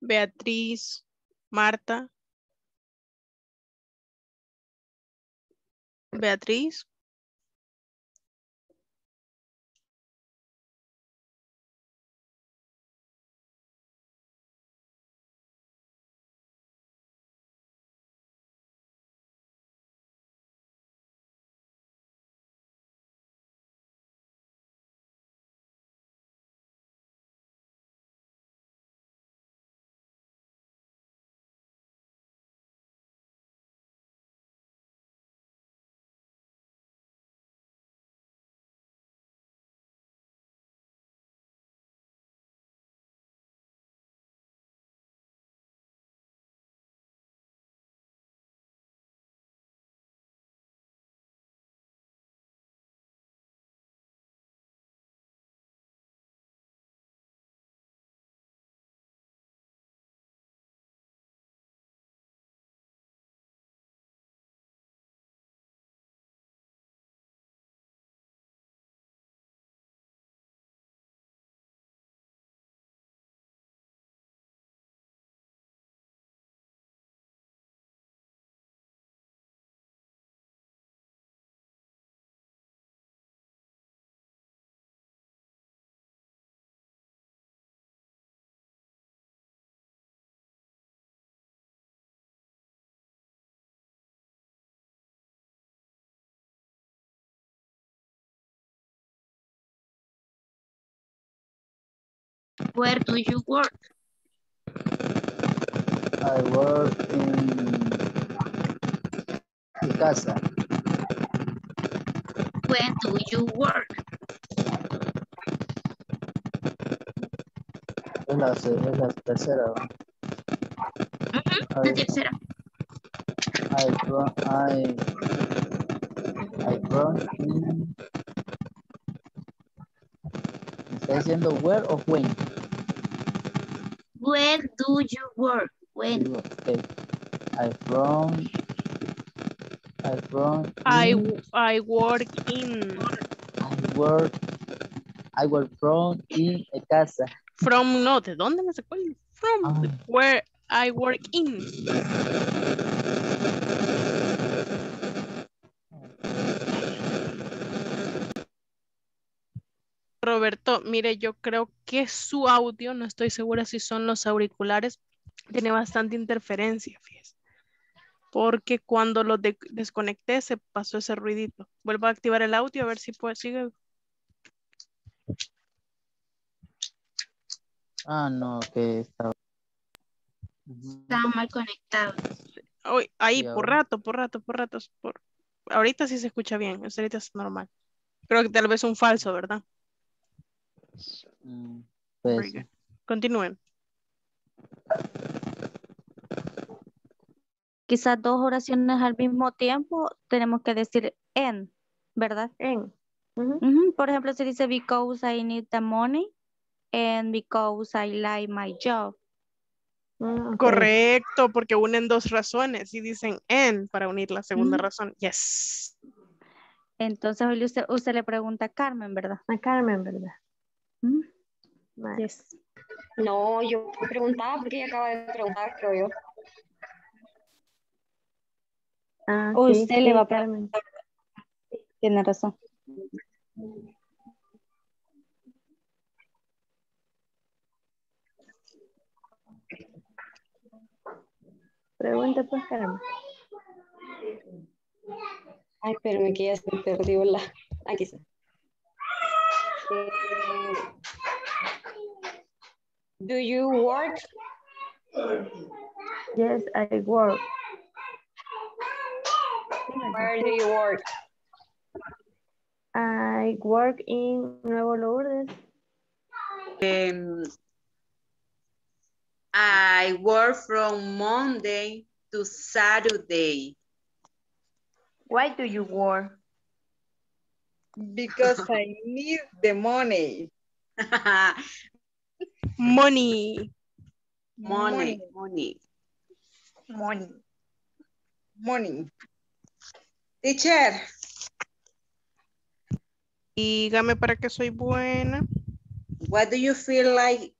Beatriz, Marta. Beatriz. Where do you work? I work in Picasa. When do you work? Es la, es la tercera. Uh-huh, I, la tercera. I I I work in. Está diciendo where o when. Where do you work? When? Okay. I from I work in. I, I work in. I work. I work from in a casa. From no, ¿de dónde me sacó el from? Ah. Where I work in. Roberto, mire, yo creo que su audio, no estoy segura si son los auriculares, tiene bastante interferencia, fíjese. Porque cuando lo de desconecté se pasó ese ruidito. Vuelvo a activar el audio a ver si puede sigue. Ah, no, que estaba. Estaba mal conectado. Hoy, ahí, por rato, por rato, por rato. Por... Ahorita sí se escucha bien, ahorita es normal. Creo que tal vez un falso, ¿verdad? Pues, continúen. Quizás dos oraciones al mismo tiempo tenemos que decir en, ¿verdad? En. Uh-huh. Uh-huh. Por ejemplo, se dice because I need the money and because I like my job. Uh-huh. Correcto, porque unen dos razones y dicen en para unir la segunda uh-huh. razón. Yes. Entonces hoy usted, usted le pregunta a Carmen, ¿verdad? A Carmen, ¿verdad? ¿Mm? Vale. Yes. No, yo preguntaba porque ella acaba de preguntar, creo yo. Ah, o sí, usted sí, le va a preguntar. Tiene razón. Pregunta pues, caramba. Ay, pero me quedé así, perdió la... Aquí está. Do you work? Yes, I work. Where do you work? I work in Nuevo Lourdes. Um, I work from Monday to Saturday. Why do you work? Because I need the money. Money. Money. Money. Money. Money. Teacher. Dígame para qué soy buena. What do you feel like?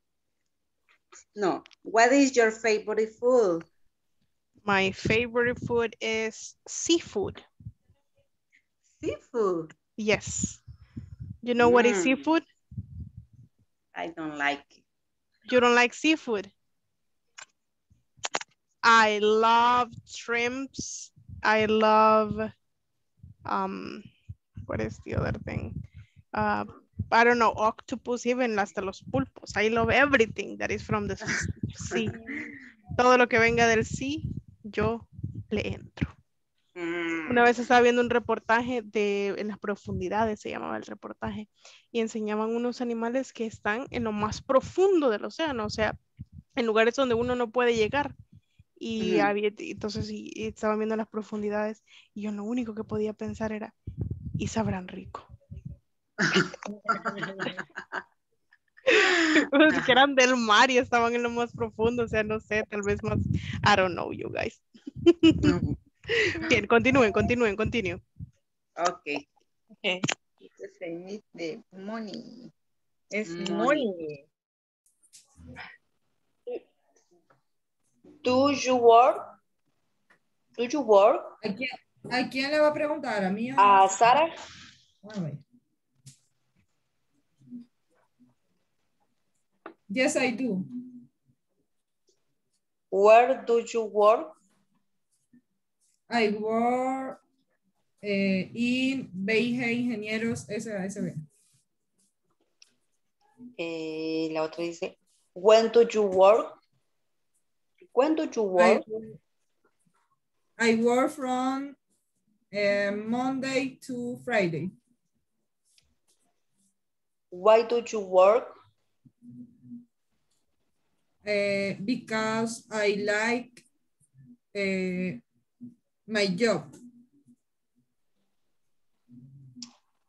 No. What is your favorite food? My favorite food is seafood. Seafood? Yes. You know mm. what is seafood? I don't like it. You don't like seafood? I love shrimps. I love, um, what is the other thing? Uh, I don't know, octopus, even hasta los pulpos. I love everything that is from the sea. Todo lo que venga del sea, yo le entro. Una vez estaba viendo un reportaje de en las profundidades, se llamaba el reportaje, y enseñaban unos animales que están en lo más profundo del océano, o sea, en lugares donde uno no puede llegar. Y uh-huh. había, entonces y, y estaban viendo las profundidades y yo lo único que podía pensar era, ¿y sabrán rico? Los que eran del mar y estaban en lo más profundo, o sea, no sé, tal vez más, I don't know you guys. Uh-huh. Bien, continúen, continúen, continúen. Okay. Okay. I need the money. It's money. money. Do you work? Do you work? ¿A quién, a quién le va a preguntar? ¿A mí? ¿A uh, Sara? Right. Yes, I do. Where do you work? I work eh, in Beige Ingenieros S A S B. Eh, la otra dice, when do you work? When do you work? I, I work from eh, Monday to Friday. Why do you work? Eh, because I like... Eh, my job.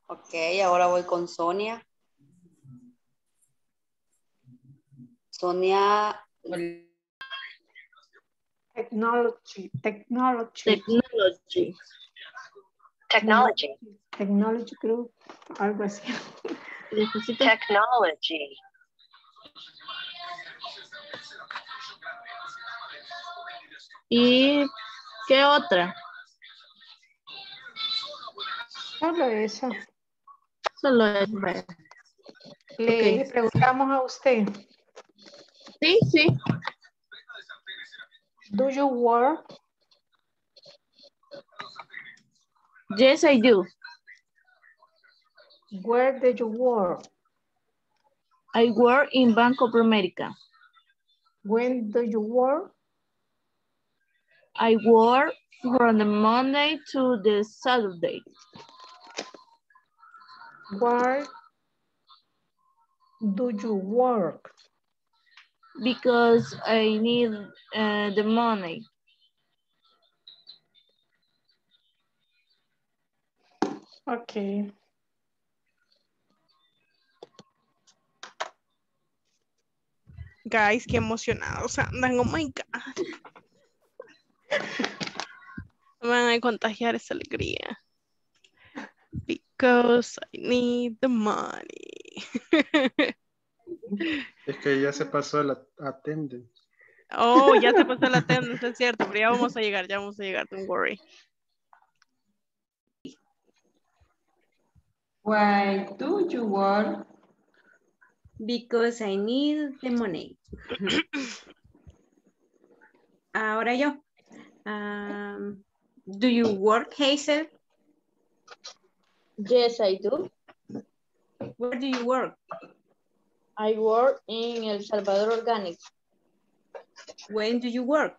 Ok, ahora voy con Sonia. Sonia. Technology. Technology. Technology. Technology. Technology Group, algo así. Necesito. Technology. ¿Y qué otra? Solo eso. Solo eso. Le okay. preguntamos a usted. Sí, sí. Do you work? Yes, I do. Where did you work? I work in Banco Premérica. When do you work? I work from the Monday to the Saturday. Where do you work? Because I need uh, the money. Okay. Guys, qué emocionados andan. Oh my God. Me van a contagiar esa alegría. Because I need the money. Es que ya se pasó la attendance. Oh, ya se pasó la attendance, es cierto. Pero ya vamos a llegar, ya vamos a llegar. Don't worry. Why do you work? Because I need the money. Ahora yo. Um, do you work, Hazel? Yes, I do. Where do you work? I work in El Salvador Organics. When do you work?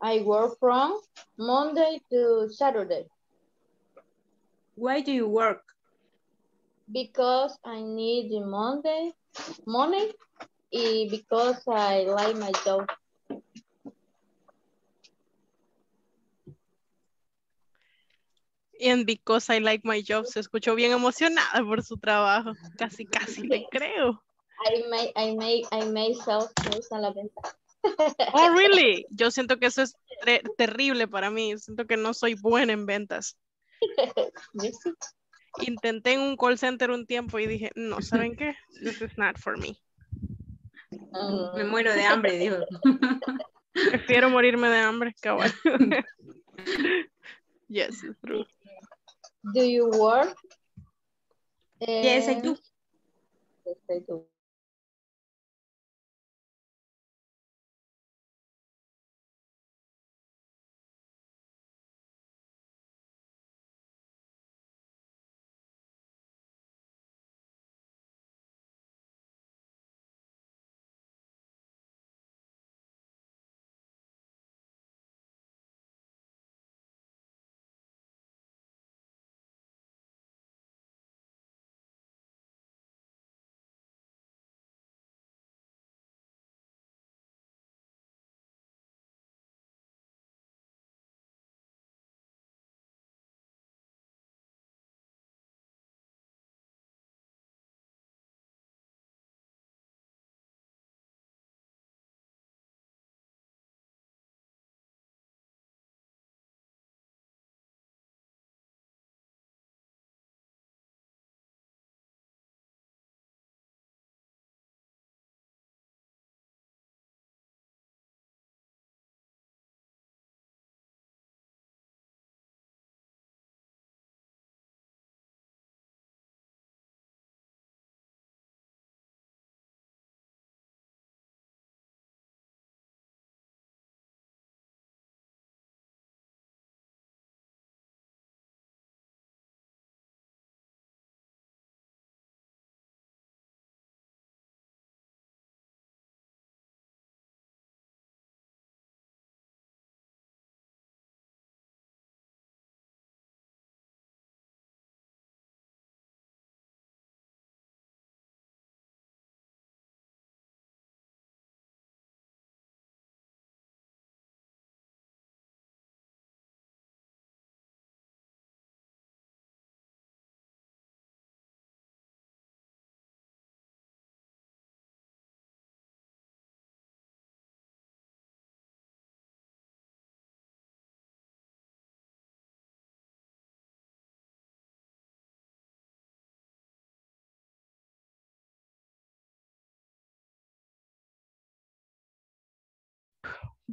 I work from Monday to Saturday. Why do you work? Because I need the Monday money and because I like my job. And because I like my job. Se escuchó bien emocionada por su trabajo. Casi, casi le creo. I may, I may, I may sell things en la venta. Oh, really? Yo siento que eso es ter terrible para mí. Siento que no soy buena en ventas. Intenté en un call center un tiempo y dije, no, ¿saben qué? This is not for me. Mm. Me muero de hambre, digo. Prefiero morirme de hambre, cabrón. Yes, it's true. Do you work? Yes, I do. Yes, I do.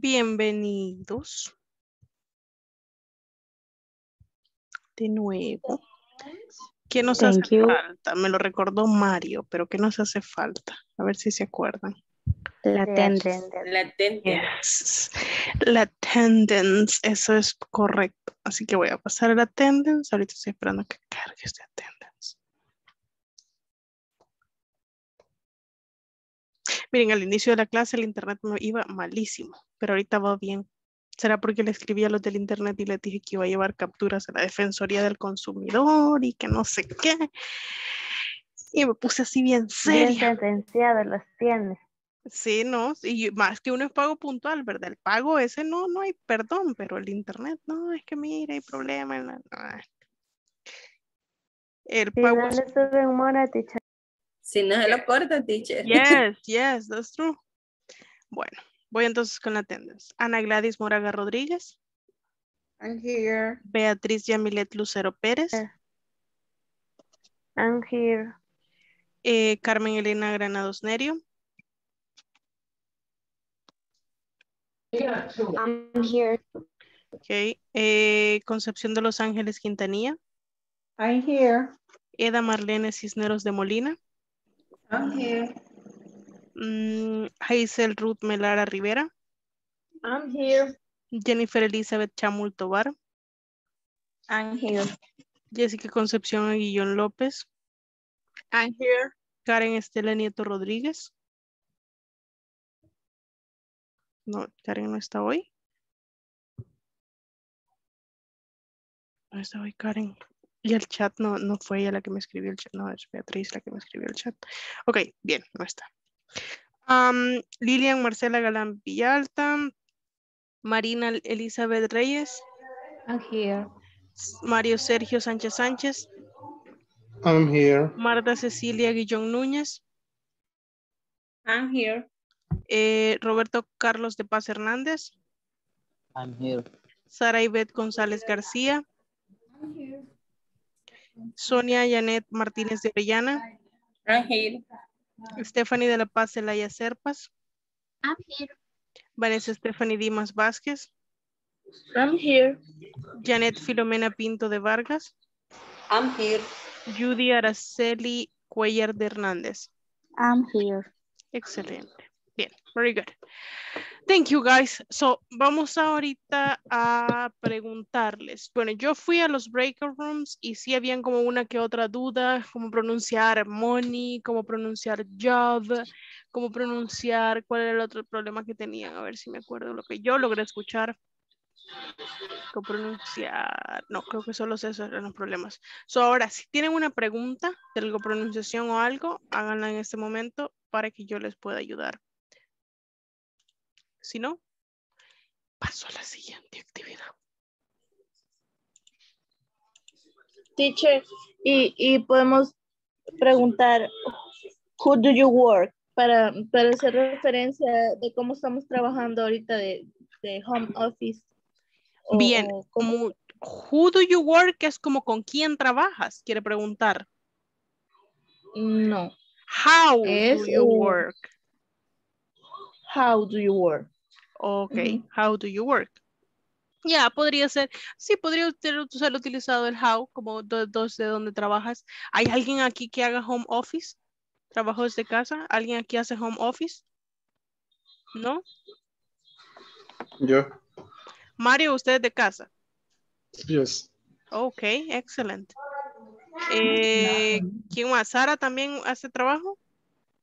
Bienvenidos de nuevo. ¿Qué nos Thank hace you. falta? Me lo recordó Mario, pero ¿qué nos hace falta? A ver si se acuerdan. La attendance. La attendance. Yes. La attendance, eso es correcto. Así que voy a pasar a la attendance. Ahorita estoy esperando que cargue este attendance. Miren, al inicio de la clase el internet me iba malísimo, pero ahorita va bien. ¿Será porque le escribí a los del internet y les dije que iba a llevar capturas a la Defensoría del Consumidor y que no sé qué? Y me puse así bien seria. Bien sentenciado los tienes. Sí, no, y más que uno es pago puntual, ¿verdad? El pago ese no, no hay perdón, pero el internet, no, es que mira, hay problema. No, no. El si pago... No le suben mora, teacher. Si no se lo corta, teacher. Yes, yes, that's true. Bueno, voy entonces con la tendencia. Ana Gladys Moraga Rodríguez. I'm here. Beatriz Yamilet Lucero Pérez. I'm here. Eh, Carmen Elena Granados Nerio. I'm here. Okay. Eh, Concepción de Los Ángeles Quintanilla. I'm here. Eda Marlene Cisneros de Molina. I'm here. Mm, Hazel Ruth Melara Rivera. I'm here. Jennifer Elizabeth Chamul Tobar. I'm here. Jessica Concepción Aguillón López. I'm here. Karen Estela Nieto Rodríguez. No, Karen no está hoy. No está hoy Karen. Y el chat no, no fue ella la que me escribió el chat. No, es Beatriz la que me escribió el chat. Ok, bien, no está. Um, Lilian Marcela Galán Villalta. Marina Elizabeth Reyes. I'm here. Mario Sergio Sánchez Sánchez. I'm here. Marta Cecilia Guillón Núñez. I'm here. Eh, Roberto Carlos de Paz Hernández. I'm here. Sara Ivette González García. I'm here. Sonia Janet Martínez de Orellana. I'm here. Stephanie de la Paz Zelaya Serpas. I'm here. Vanessa Stephanie Dimas Vázquez. I'm here. Janet Filomena Pinto de Vargas. I'm here. Judy Araceli Cuellar de Hernández. I'm here. Excelente. Bien, very good. Thank you guys. So, vamos ahorita a preguntarles. Bueno, yo fui a los breakout rooms y sí habían como una que otra duda, como pronunciar money, como pronunciar job, como pronunciar cuál era el otro problema que tenían. A ver si me acuerdo lo que yo logré escuchar. Como pronunciar, no, creo que solo esos eran los problemas. So, ahora, si tienen una pregunta de algo, pronunciación o algo, háganla en este momento para que yo les pueda ayudar. Si no, paso a la siguiente actividad. Teacher, y, y podemos preguntar, who do you work? Para, para hacer referencia de cómo estamos trabajando ahorita de, de home office. O, bien, como who do you work es como con quién trabajas, quiere preguntar. No. How es, do you work? How do you work? Okay, mm-hmm. How do you work? Ya, yeah, podría ser, sí, podría ser utilizado el how, como dos do, de donde trabajas. ¿Hay alguien aquí que haga home office? ¿Trabajo desde casa? ¿Alguien aquí hace home office? ¿No? Yo. Mario, ¿usted es de casa? Yes. Ok, excelente. Eh, ¿Quién más? ¿Sara también hace trabajo?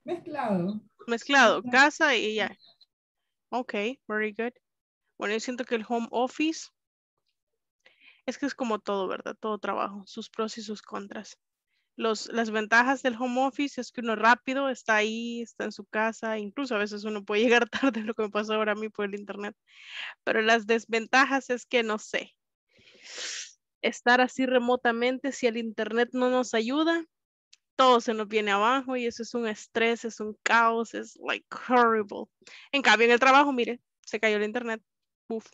Mezclado. Mezclado, casa y ya. Ok, very good. Bueno, yo siento que el home office es que es como todo, ¿verdad? Todo trabajo, sus pros y sus contras. Los, las ventajas del home office es que uno rápido está ahí, está en su casa. Incluso a veces uno puede llegar tarde, lo que me pasó ahora a mí por el internet. Pero las desventajas es que, no sé, estar así remotamente, si el internet no nos ayuda, todo se nos viene abajo y eso es un estrés, es un caos, es like horrible. En cambio en el trabajo, mire, se cayó el internet, uf,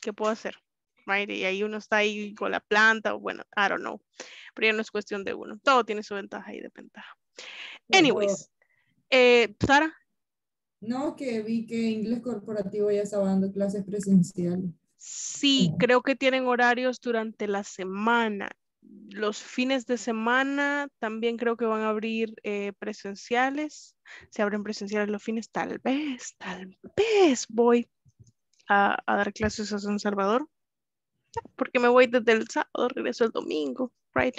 ¿qué puedo hacer? Right? Y ahí uno está ahí con la planta, o bueno, I don't know, pero ya no es cuestión de uno, todo tiene su ventaja y desventaja. Anyways, eh, Sara. No, que vi que Inglés Corporativo ya estaba dando clases presenciales. Sí, no. Creo que tienen horarios durante la semana. Los fines de semana también creo que van a abrir eh, presenciales. Se abren presenciales los fines, tal vez, tal vez voy a, a dar clases a San Salvador. Porque me voy desde el sábado, regreso el domingo, right?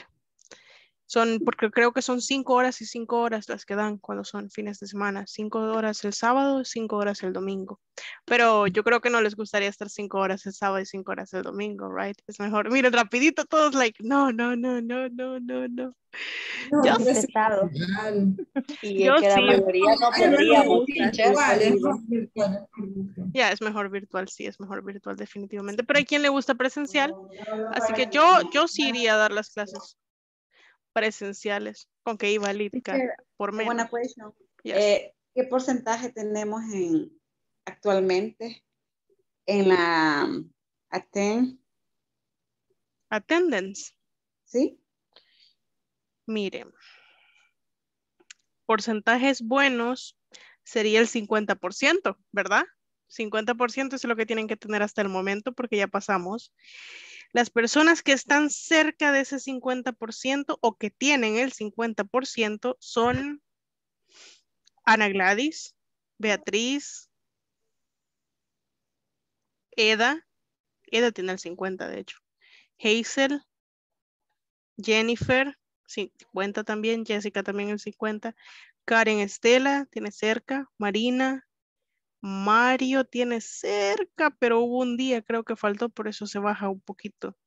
Son, porque creo que son cinco horas y cinco horas las que dan cuando son fines de semana. Cinco horas el sábado, cinco horas el domingo. Pero yo creo que no les gustaría estar cinco horas el sábado y cinco horas el domingo, right? Es mejor. Miren, rapidito todos like, no, no, no, no, no, no, no. Yo no, sí. Y yo es que sí. La mayoría no tendría virtual. Ya, es mejor virtual, sí, es mejor virtual definitivamente. Pero hay quien le gusta presencial. Así que yo, yo sí iría a dar las clases presenciales, con que iba Litka por menos. Buena cuestión. Yes. Eh, ¿Qué porcentaje tenemos en, actualmente en la attend? attendance? Sí. Miren, porcentajes buenos sería el cincuenta por ciento, ¿verdad? cincuenta por ciento es lo que tienen que tener hasta el momento porque ya pasamos. Las personas que están cerca de ese cincuenta por ciento o que tienen el cincuenta por ciento son Ana Gladys, Beatriz, Eda, Eda tiene el cincuenta de hecho, Hazel, Jennifer, cincuenta también, Jessica también el cincuenta, Karen Estela tiene cerca, Marina, Mario tiene cerca, pero hubo un día creo que faltó, por eso se baja un poquito.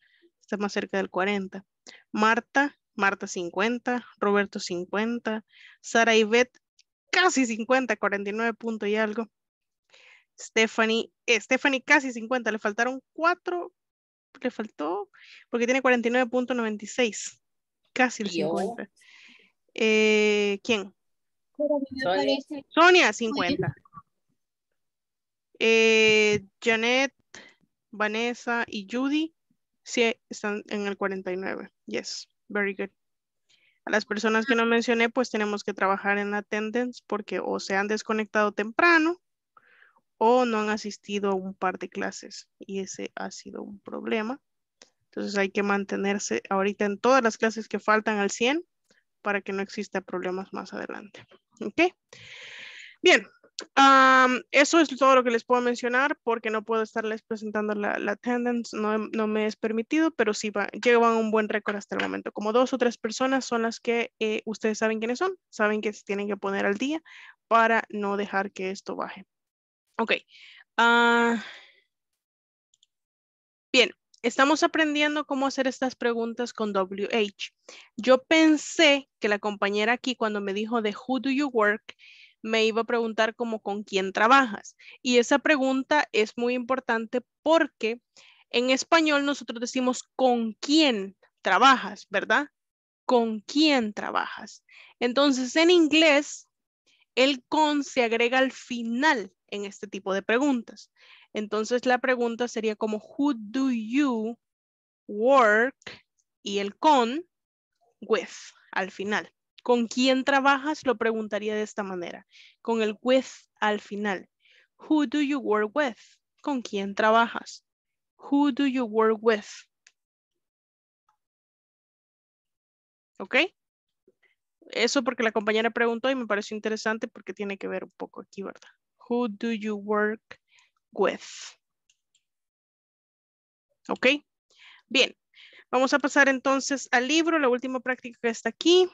Está más cerca del cuarenta. Marta, Marta cincuenta, Roberto cincuenta, Sara Ivette casi cincuenta, cuarenta y nueve punto y algo. Stephanie, eh, Stephanie casi cincuenta, le faltaron cuatro, le faltó, porque tiene cuarenta y nueve punto noventa y seis, casi el cincuenta. Eh, ¿Quién? Sonia, Sonia cincuenta. Eh, Janet, Vanessa y Judy sí están en el cuarenta y nueve. Yes, very good. A las personas que no mencioné, pues tenemos que trabajar en attendance porque o se han desconectado temprano o no han asistido a un par de clases y ese ha sido un problema. Entonces hay que mantenerse ahorita en todas las clases que faltan al cien para que no exista problemas más adelante. Ok. Bien. Um, eso es todo lo que les puedo mencionar porque no puedo estarles presentando la, la attendance, no, no me es permitido, pero sí va, llevan un buen récord hasta el momento. Como dos o tres personas son las que eh, ustedes saben quiénes son, saben que se tienen que poner al día para no dejar que esto baje. Ok. Uh, bien, estamos aprendiendo cómo hacer estas preguntas con W H. Yo pensé que la compañera aquí cuando me dijo de who do you work, me iba a preguntar como con quién trabajas. Y esa pregunta es muy importante porque en español nosotros decimos con quién trabajas, ¿verdad? Con quién trabajas. Entonces en inglés el con se agrega al final en este tipo de preguntas. Entonces la pregunta sería como who do you work y el con with al final. ¿Con quién trabajas? Lo preguntaría de esta manera. Con el with al final. Who do you work with? ¿Con quién trabajas? Who do you work with? ¿Ok? Eso porque la compañera preguntó y me pareció interesante porque tiene que ver un poco aquí, ¿verdad? Who do you work with? ¿Ok? Bien. Vamos a pasar entonces al libro. La última práctica que está aquí.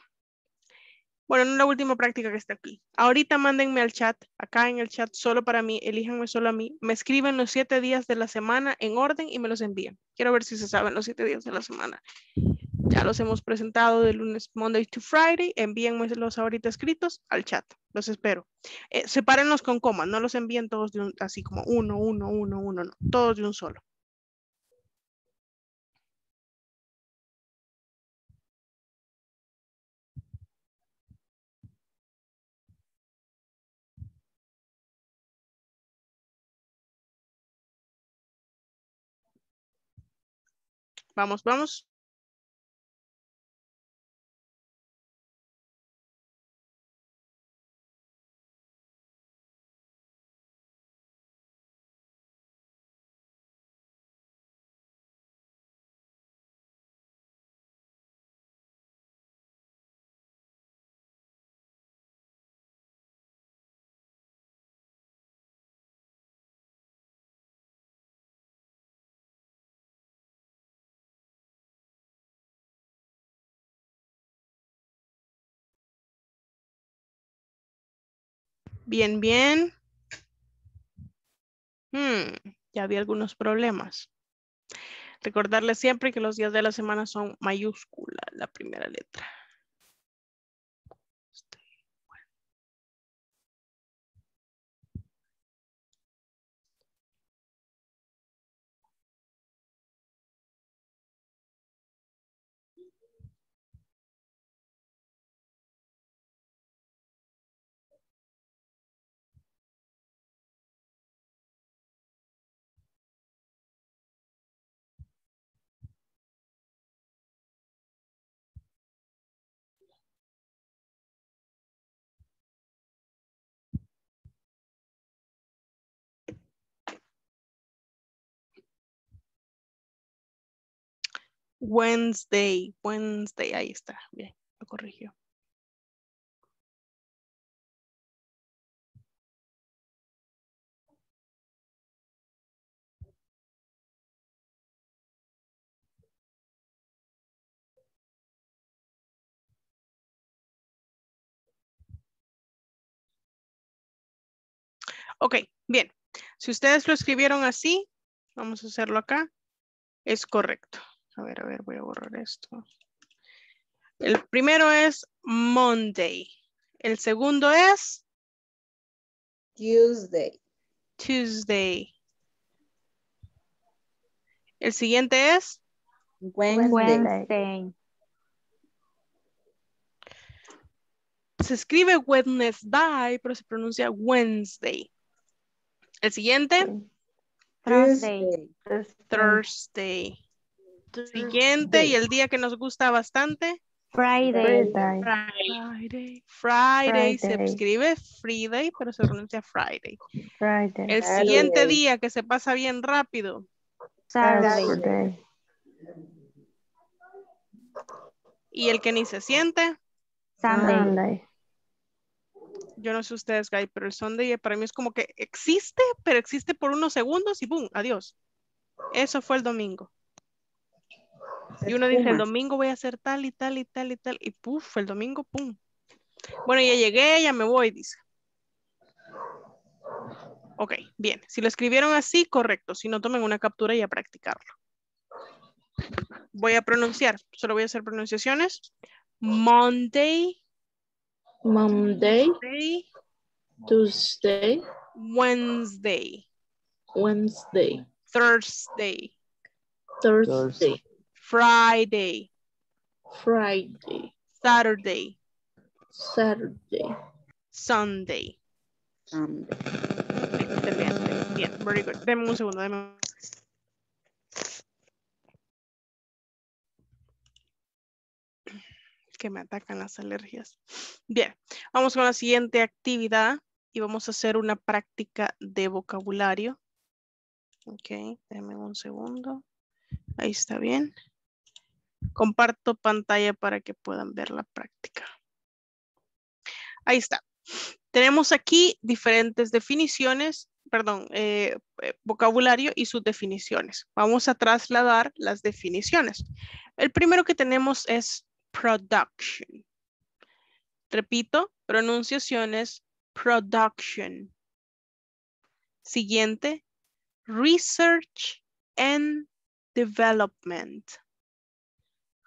Bueno, no la última práctica que está aquí. Ahorita mándenme al chat, acá en el chat, solo para mí, elíjanme solo a mí. Me escriben los siete días de la semana en orden y me los envían. Quiero ver si se saben los siete días de la semana. Ya los hemos presentado de lunes, Monday to Friday. Envíenmelos ahorita escritos al chat. Los espero. Eh, sepárenlos con comas, no los envíen todos de un, así como uno, uno, uno, uno, no. Todos de un solo. Vamos, vamos. Bien, bien. Hmm, ya había algunos problemas. Recordarles siempre que los días de la semana son mayúscula, la primera letra. Wednesday, Wednesday, ahí está, bien, lo corrigió. Ok, bien, si ustedes lo escribieron así, vamos a hacerlo acá, es correcto. A ver, a ver, voy a borrar esto. El primero es Monday. El segundo es Tuesday. Tuesday. El siguiente es Wednesday. Wednesday. Se escribe Wednesday, pero se pronuncia Wednesday. El siguiente Thursday. Thursday. Siguiente y el día que nos gusta bastante. Friday. Friday. Friday. Friday. Friday. Se escribe Friday, pero se pronuncia Friday. Friday. El Friday. Siguiente día que se pasa bien rápido. Saturday. Saturday. Y el que ni se siente. Sunday. Sunday. Yo no sé ustedes, guys, pero el Sunday para mí es como que existe, pero existe por unos segundos y boom, adiós. Eso fue el domingo. Y uno dice, el domingo voy a hacer tal y tal y tal y tal. Y puf, el domingo, pum. Bueno, ya llegué, ya me voy, dice. Ok, bien. Si lo escribieron así, correcto. Si no, tomen una captura y a practicarlo. Voy a pronunciar. Solo voy a hacer pronunciaciones. Monday. Monday. Monday. Tuesday. Wednesday. Wednesday. Thursday. Thursday. Friday. Friday. Saturday. Saturday. Sunday. Sunday. Excelente. Bien, very good. Deme un segundo. Deme un... Que me atacan las alergias. Bien, vamos con la siguiente actividad y vamos a hacer una práctica de vocabulario. Ok, deme un segundo. Ahí está bien. Comparto pantalla para que puedan ver la práctica. Ahí está. Tenemos aquí diferentes definiciones, perdón, eh, vocabulario y sus definiciones. Vamos a trasladar las definiciones. El primero que tenemos es production. Repito, pronunciaciones, production. Siguiente, research and development.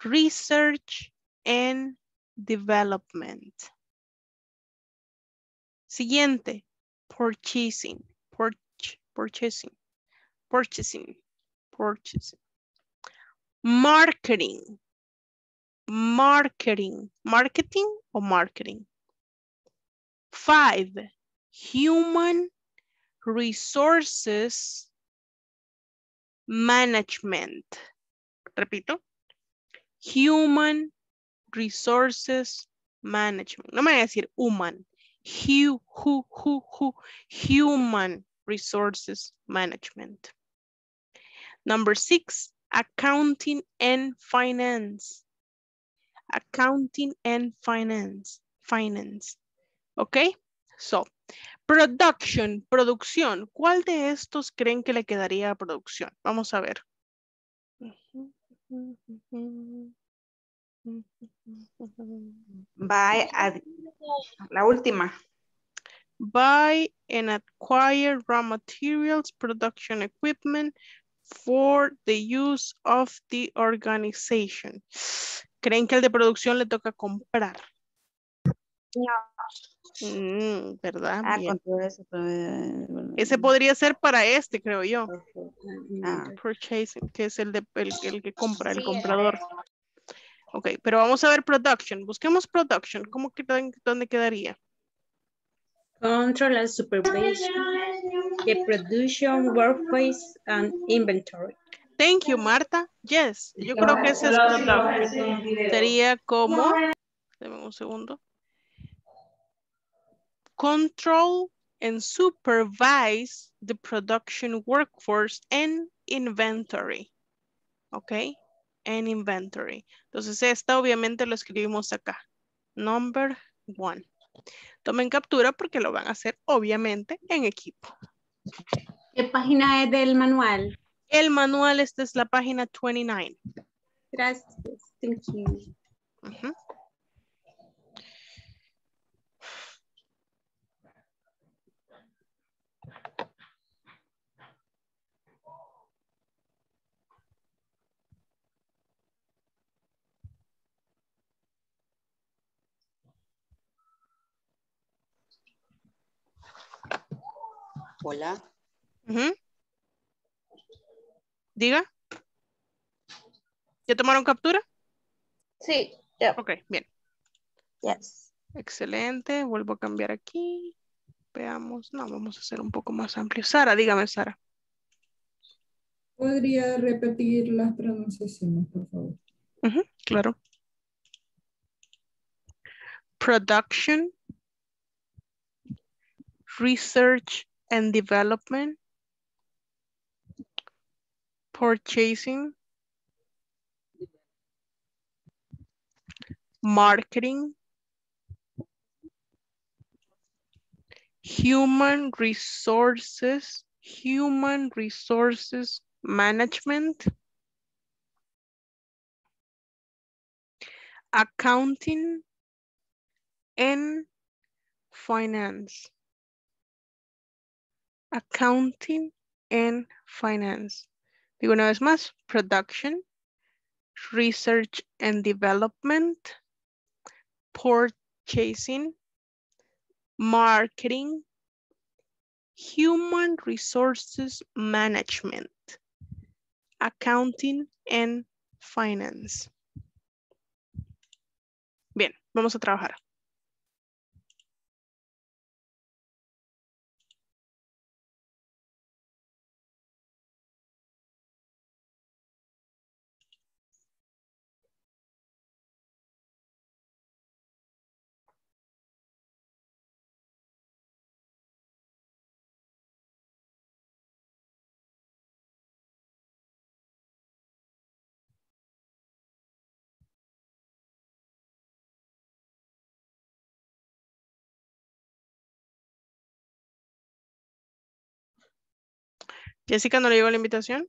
Research and development. Siguiente, purchasing. Purch, purchasing. Purchasing. Purchasing. Marketing. Marketing. Marketing o marketing. Five, human resources management. Repito. Human resources management. No me voy a decir human. Hu, hu, hu, hu. Human resources management. Number six. Accounting and finance. Accounting and finance. Finance. Okay. So, production, producción. ¿Cuál de estos creen que le quedaría a producción? Vamos a ver. By, la última. buy and acquire raw materials, production equipment for the use of the organization. ¿Creen que al de producción le toca comprar? No. Mm, ¿verdad? Ah, bien. Con eso, pero... Ese podría ser para este, creo yo. Ah. Purchasing, que es el, de, el, el que compra, el sí, comprador. Ok, pero vamos a ver production. Busquemos production. ¿Cómo que, dónde quedaría? Control and supervision, the production, workplace, and inventory. Thank you, Marta. Yes, yo creo que ese es production. Sería como, dame un segundo. Control and supervise the production workforce and inventory. Ok, and inventory. Entonces esta obviamente lo escribimos acá. Number one. Tomen captura porque lo van a hacer obviamente en equipo. ¿Qué página es del manual? El manual, esta es la página veintinueve. Gracias. Thank you. Uh-huh. Hola. Uh-huh. Diga. ¿Ya tomaron captura? Sí. Yeah. Ok, bien. Yes. Excelente. Vuelvo a cambiar aquí. Veamos. No, vamos a hacer un poco más amplio. Sara, dígame, Sara. ¿Podría repetir las pronunciaciones, por favor? Uh-huh, claro. Production. Research and development, purchasing, marketing, human resources, human resources management, accounting, and finance. Accounting and finance. Digo una vez más, production, research and development, purchasing, marketing, human resources management, accounting and finance. Bien, vamos a trabajar. Jessica, ¿no le llegó la invitación?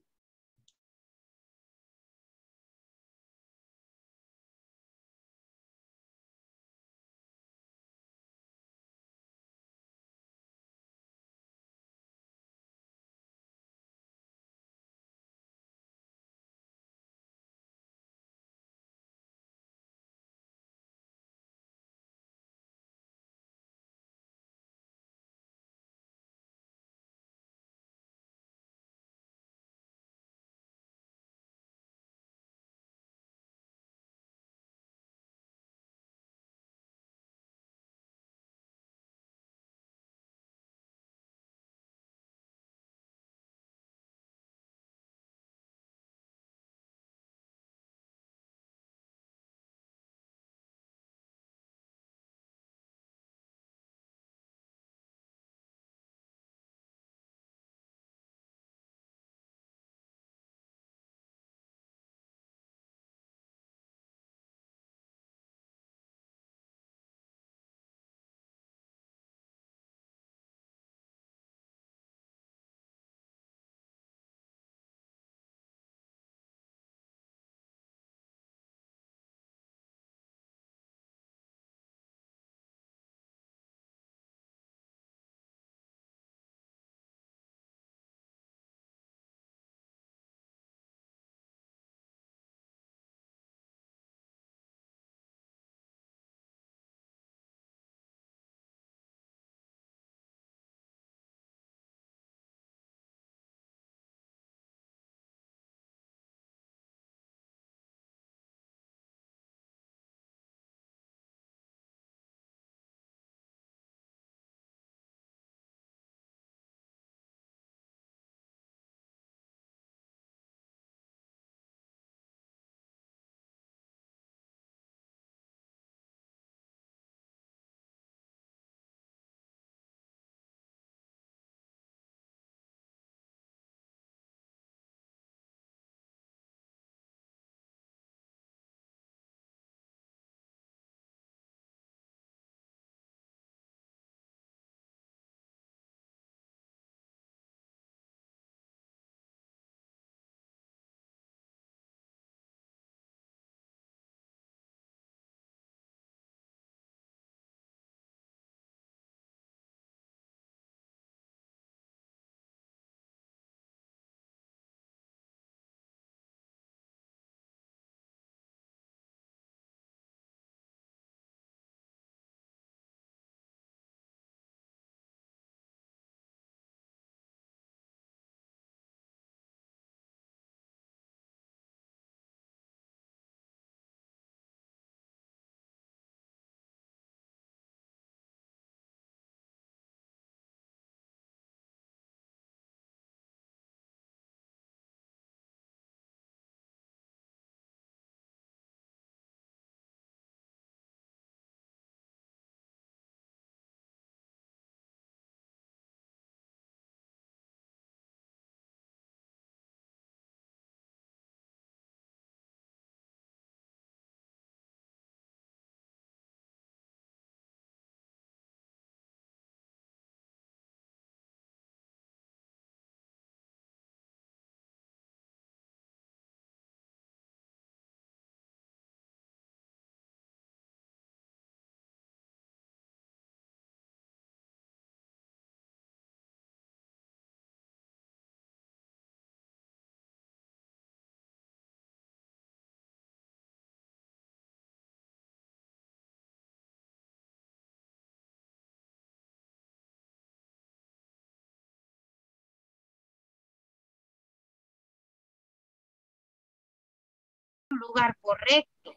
lugar correcto.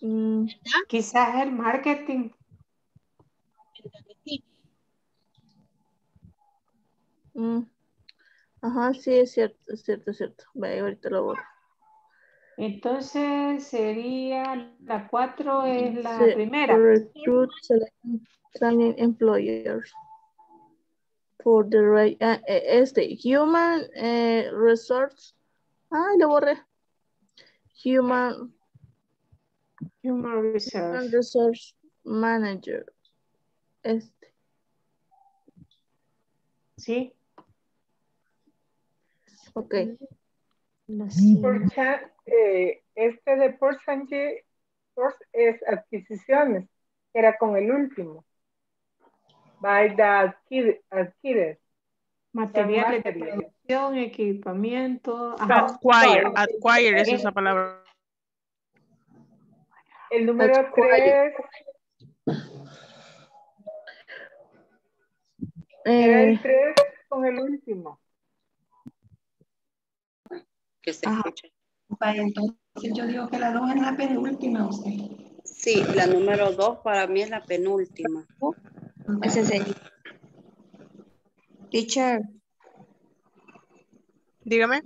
Mm, quizás el marketing. Entonces, sí. Mm. Ajá, sí, es cierto, es cierto, es cierto. Vale, ahorita lo borro. Entonces sería la cuatro es la sí, primera. Recruit training employers for the right, uh, este human uh, resource. Ah, lo borré. Human human resource, human resource manager. Este. Sí. Okay. Por chat, eh, este de porcentaje es adquisiciones, era con el último. By the adquire, adquire. Materiales de producción, equipamiento. Ajá. Acquire, acquire es esa palabra. El número tres. Era el tres con el último. Que se escuche. Entonces yo digo que la dos es la penúltima. ¿Usted? Sí, la número dos para mí es la penúltima. Ese es el... Teacher. Dígame.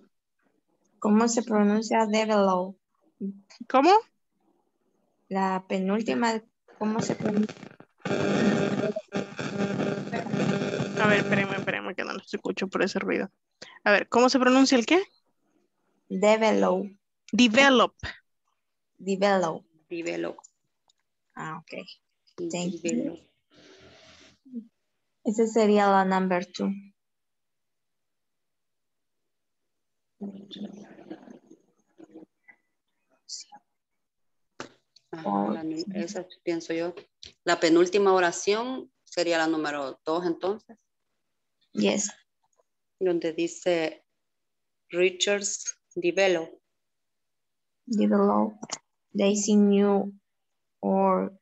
¿Cómo se pronuncia develop? ¿Cómo? La penúltima, ¿cómo se pronuncia? A ver, espérame, espérame, que no los escucho por ese ruido. A ver, ¿cómo se pronuncia el qué? Develop. Develop. Develop. Develop. Ah, ok. Thank Develop. you. Esa sería la number two. Ajá, la, esa pienso yo. La penúltima oración sería la número dos entonces. Yes. Donde dice Richards. Develop. Develop. They see new or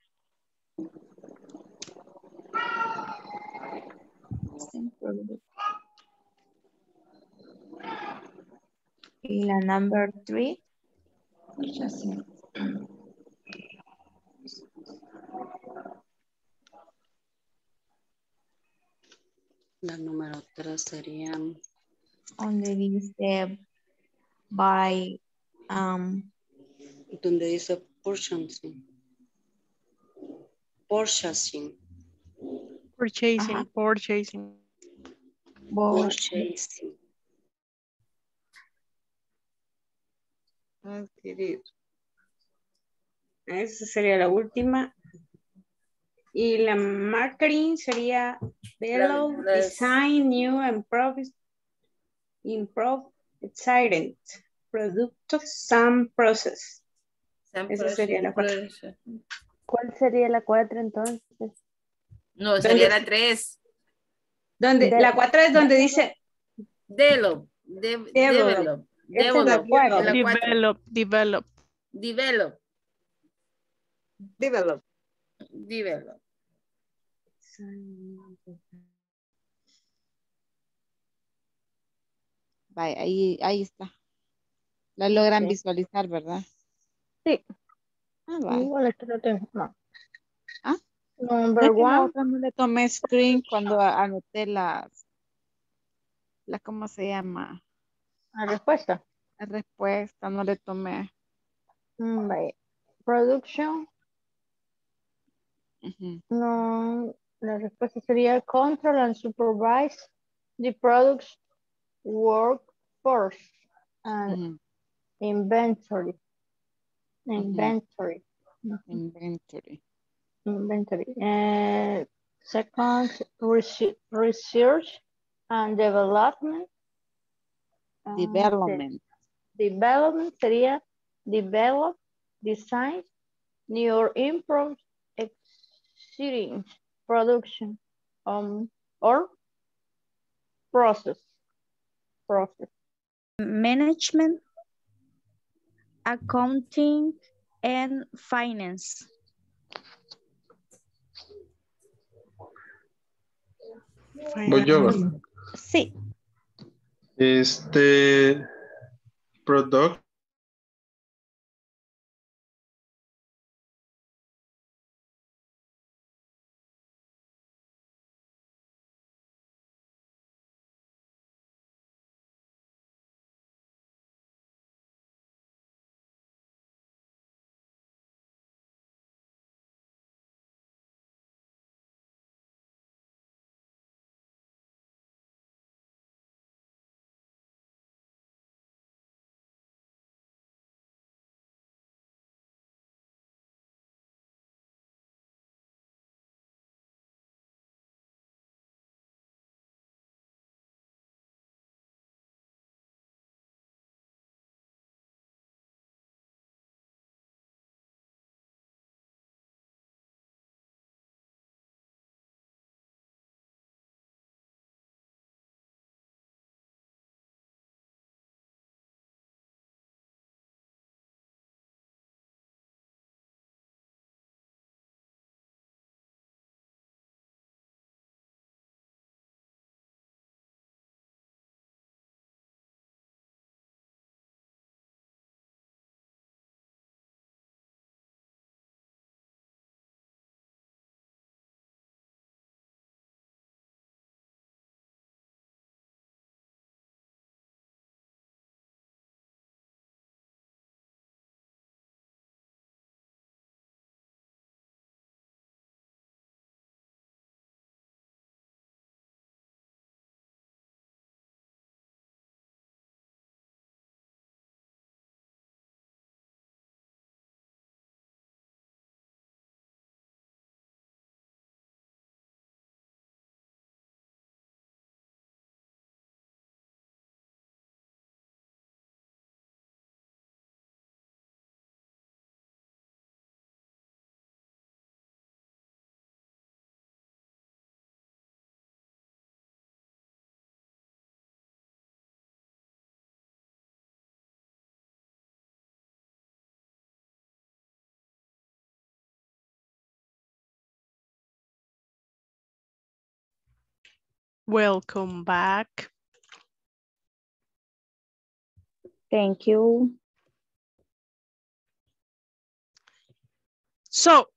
y la number three. La número tres sería donde dice by um donde dice purchasing purchasing purchasing Ajá. purchasing purchasing adquirir. Esa sería la última y la marketing sería below design new and improve improve exciting productos, some process. Some Esa process sería la cuatro. ¿Cuál sería la cuatro entonces? No, sería la tres. ¿Dónde? La cuatro es donde dice develop, de, develop, develop, develop, develop, develop, develop, develop. Ahí, ahí está. La logran sí. visualizar, ¿verdad? Sí. Ah, vale. Igual es que no tengo. No. ¿Ah? Number one. No le tomé screen cuando anoté las, la, ¿cómo se llama? La respuesta. La respuesta, no le tomé. Mm, vale. Production. Uh-huh. No, la respuesta sería control and supervise the products workforce and mm-hmm. inventory. Inventory. Mm-hmm. Inventory. Inventory. Uh, second, research and development. Development. Uh, de development sería develop, design, new improved, exceeding production um, or process. Process. Management, accounting, and finance. Voy yo. Sí. Este product. Welcome back. Thank you. So,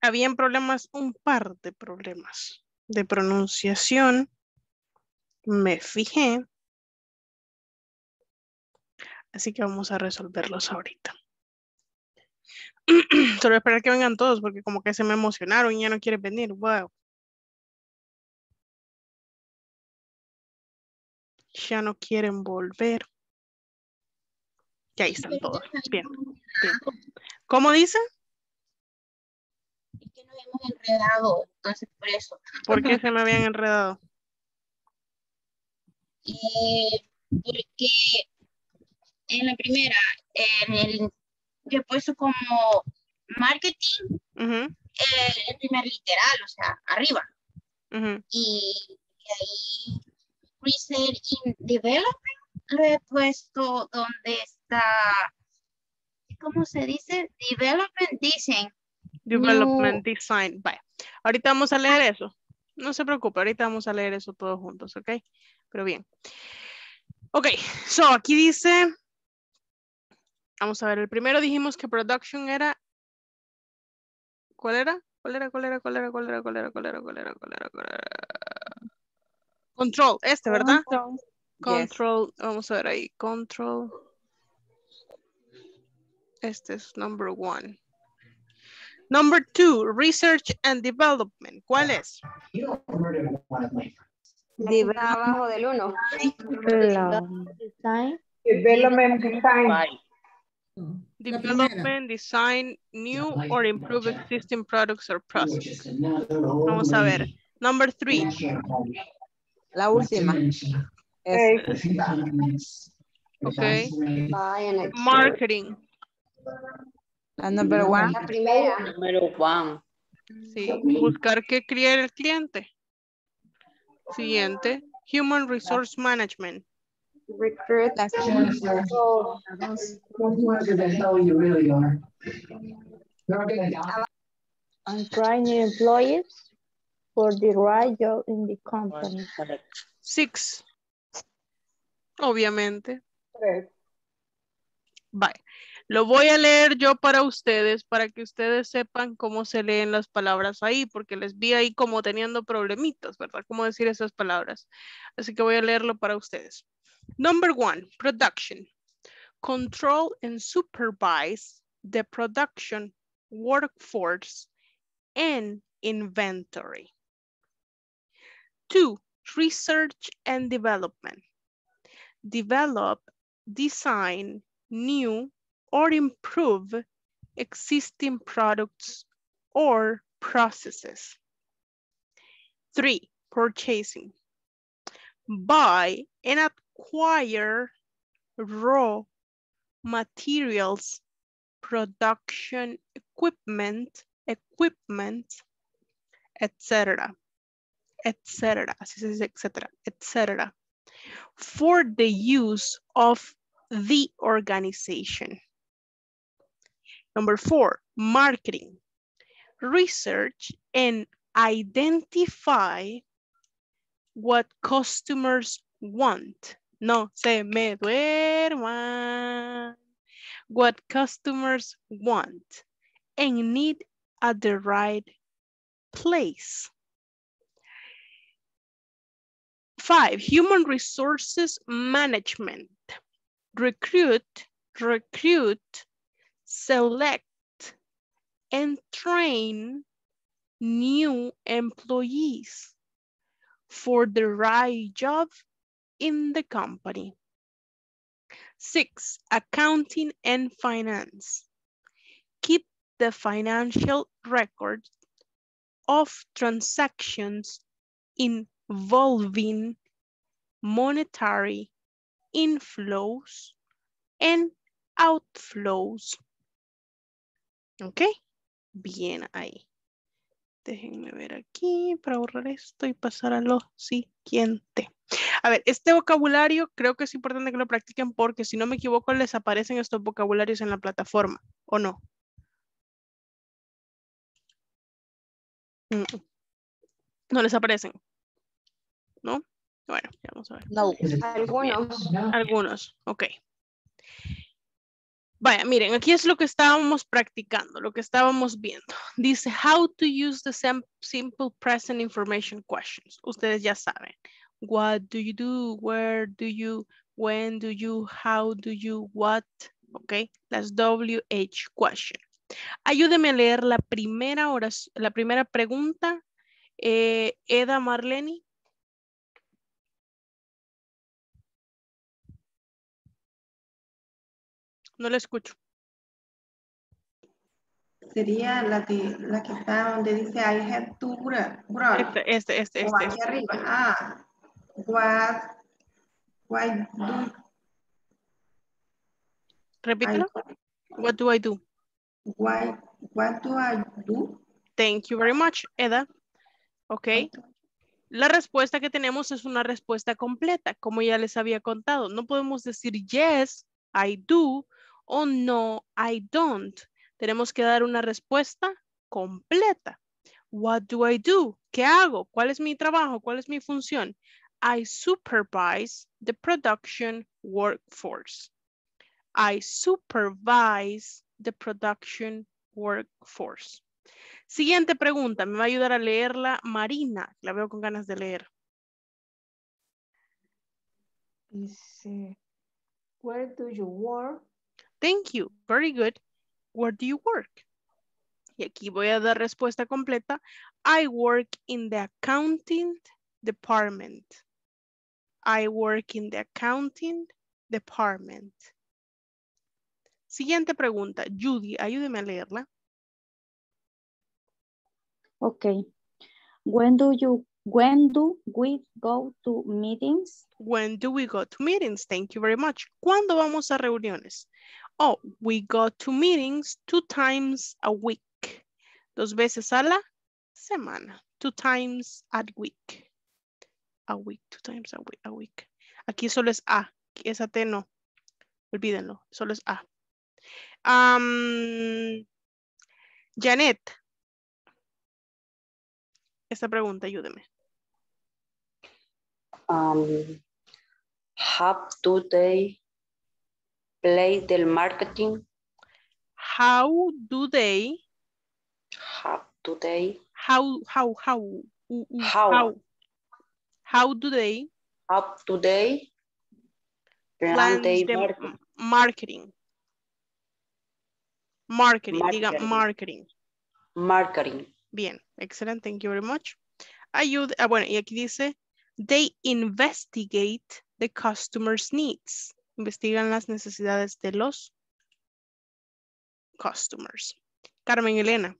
habían problemas, un par de problemas de pronunciación. Me fijé. Así que vamos a resolverlos ahorita. Solo esperar que vengan todos porque como que se me emocionaron y ya no quieren venir. Wow. Ya no quieren volver. Y ahí están todos. Bien, bien. ¿Cómo dice? Es que nos habíamos enredado, entonces por eso. ¿Por qué se me habían enredado? Eh, porque en la primera, en el, yo he puesto como marketing, uh-huh. eh, el primer literal, o sea, arriba. Uh-huh. Y, y ahí... Research in Development, lo he puesto donde está, ¿cómo se dice? Development Design. Development New... Design, vaya. Ahorita vamos a leer ah. eso. No se preocupe, ahorita vamos a leer eso todos juntos, ¿ok? Pero bien. Ok, so aquí dice, vamos a ver, el primero dijimos que Production era, ¿cuál era? ¿Cuál era? ¿Cuál era? ¿Cuál era? ¿Cuál era? ¿Cuál era? ¿Cuál era? ¿Cuál era? ¿Cuál era? ¿Cuál era? Control, este, ¿verdad? Control, control yes. Vamos a ver ahí, control. Este es number one. Number two, research and development. ¿Cuál es? Abajo del uno. Design. Development design. Development, design, new or improve existing products or processes. Vamos a ver. Number three. La última. Okay. Marketing. La number one. La primera. Número one. Sí. Buscar qué crear el cliente. Siguiente. Human Resource Management. Recruit. And training employees for the right job in the company. Correct. Six. Obviamente. Tres. Bye. Lo voy a leer yo para ustedes, para que ustedes sepan cómo se leen las palabras ahí, porque les vi ahí como teniendo problemitas, ¿verdad? Cómo decir esas palabras. Así que voy a leerlo para ustedes. Number one, production. Control and supervise the production, workforce, and inventory. Two, research and development. Develop, design, new, or improve existing products or processes. Three, purchasing. Buy and acquire raw materials, production equipment, equipment, etcétera, etcétera, etcétera, etcétera, for the use of the organization. Number four, marketing. Research and identify what customers want. No se me duerman. What customers want and need at the right place. Five, human resources management. Recruit, recruit, select and train new employees for the right job in the company. Six, accounting and finance. Keep the financial record of transactions involving monetary inflows and outflows. Ok, bien ahí. Déjenme ver aquí para borrar esto y pasar a lo siguiente. A ver, este vocabulario creo que es importante que lo practiquen porque si no me equivoco les aparecen estos vocabularios en la plataforma, ¿o no? No, no les aparecen, ¿no? Bueno, ya vamos a ver. No, algunos. Bien. Algunos, ok. Vaya, miren, aquí es lo que estábamos practicando, lo que estábamos viendo. Dice, how to use the simple present information questions. Ustedes ya saben. What do you do? Where do you? When do you? How do you? What? Ok, las W H questions. Ayúdeme a leer la primera, oración, la primera pregunta. Eh, Eda Marlene. No la escucho. Sería la, de, la que está donde dice I have to brush. Este, este, este. este, aquí este. Arriba. Ah, what, why do... Repítelo. I, what do I do? Why, what do I do? Thank you very much, Eda. Ok. La respuesta que tenemos es una respuesta completa, como ya les había contado. No podemos decir yes, I do. Oh, no, I don't. Tenemos que dar una respuesta completa. What do I do? ¿Qué hago? ¿Cuál es mi trabajo? ¿Cuál es mi función? I supervise the production workforce. I supervise the production workforce. Siguiente pregunta. Me va a ayudar a leerla Marina. La veo con ganas de leer. Dice, where do you work? Thank you. Very good. Where do you work? Y aquí voy a dar respuesta completa. I work in the accounting department. I work in the accounting department. Siguiente pregunta. Judy, ayúdeme a leerla. Okay. When do you, when do we go to meetings? When do we go to meetings? Thank you very much. ¿Cuándo vamos a reuniones? Oh, we go to meetings two times a week. Dos veces a la semana. Two times a week. A week, two times a week. A week. Aquí solo es A. Esa T no. Olvídenlo. Solo es A. Um, Janet. Esta pregunta, ayúdeme. um, how do they play the marketing? How do they? How do they? How, how, how? How? How, how do they? How do they? Plan the marketing. Marketing. Marketing, marketing, diga marketing. Marketing. Bien, excelente, thank you very much. Ayuda, ah, bueno, y aquí dice, they investigate the customer's needs. Investigan las necesidades de los customers. Carmen Elena.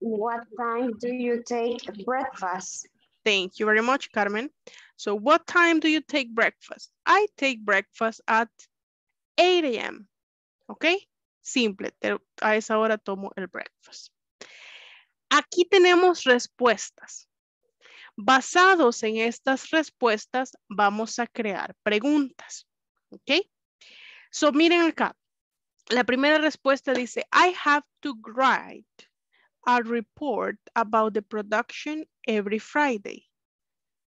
What time do you take breakfast? Thank you very much, Carmen. So what time do you take breakfast? I take breakfast at eight A M Okay, simple. A esa hora tomo el breakfast. Aquí tenemos respuestas. Basados en estas respuestas, vamos a crear preguntas. Ok. So miren acá. La primera respuesta dice, I have to write a report about the production every Friday.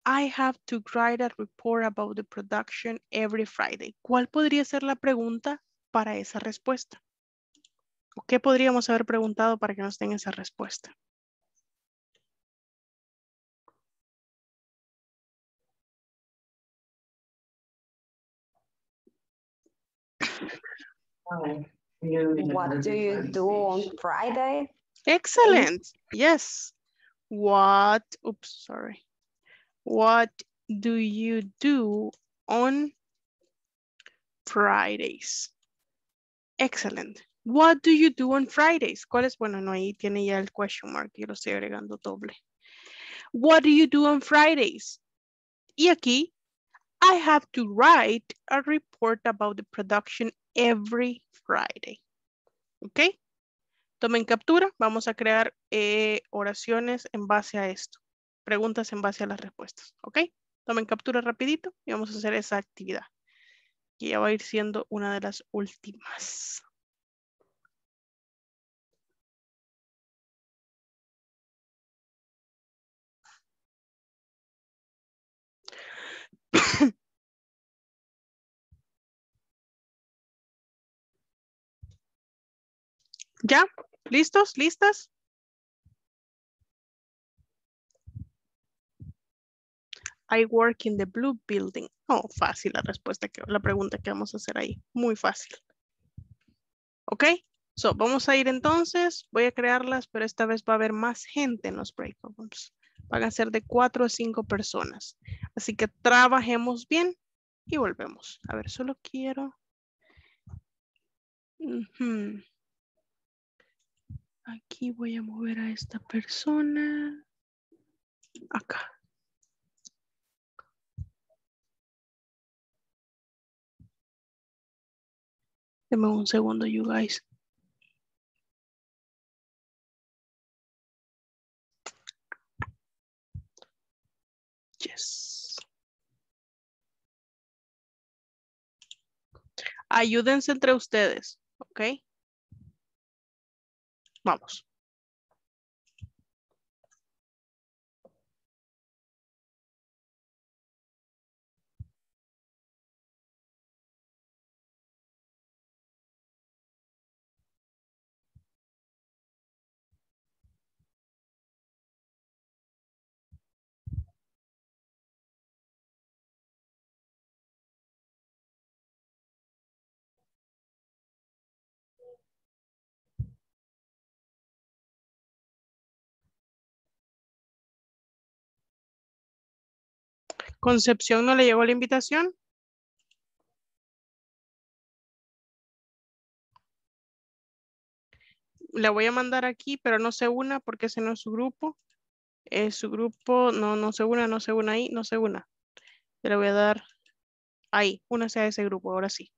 I have to write a report about the production every Friday. ¿Cuál podría ser la pregunta para esa respuesta? ¿O qué podríamos haber preguntado para que nos den esa respuesta? What do you do on Friday? Excellent. Yes. What, oops, sorry. What do you do on Fridays? Excellent. What do you do on Fridays? ¿Cuál es? Bueno, no, ahí tiene ya el question mark. Yo lo estoy agregando doble. What do you do on Fridays? Y aquí, I have to write a report about the production every Friday. ¿Ok? Tomen captura, vamos a crear eh, oraciones en base a esto. Preguntas en base a las respuestas, ¿ok? Tomen captura rapidito y vamos a hacer esa actividad. Que ya va a ir siendo una de las últimas. ¿Ya? ¿Listos? ¿Listas? I work in the blue building. Oh, fácil la respuesta, que, la pregunta que vamos a hacer ahí. Muy fácil. Ok, so vamos a ir entonces. Voy a crearlas, pero esta vez va a haber más gente en los breakout rooms. Van a ser de cuatro o cinco personas. Así que trabajemos bien y volvemos. A ver, solo quiero... Uh-huh. Aquí voy a mover a esta persona. Acá. Deme un segundo, you guys. Yes. Ayúdense entre ustedes, ¿ok? Vamos. Concepción, ¿no le llegó la invitación? La voy a mandar aquí, pero no se una porque ese no es su grupo. Eh, su grupo, no, no se una, no se una ahí, no se una. Le voy a dar ahí, únase a ese grupo, ahora sí.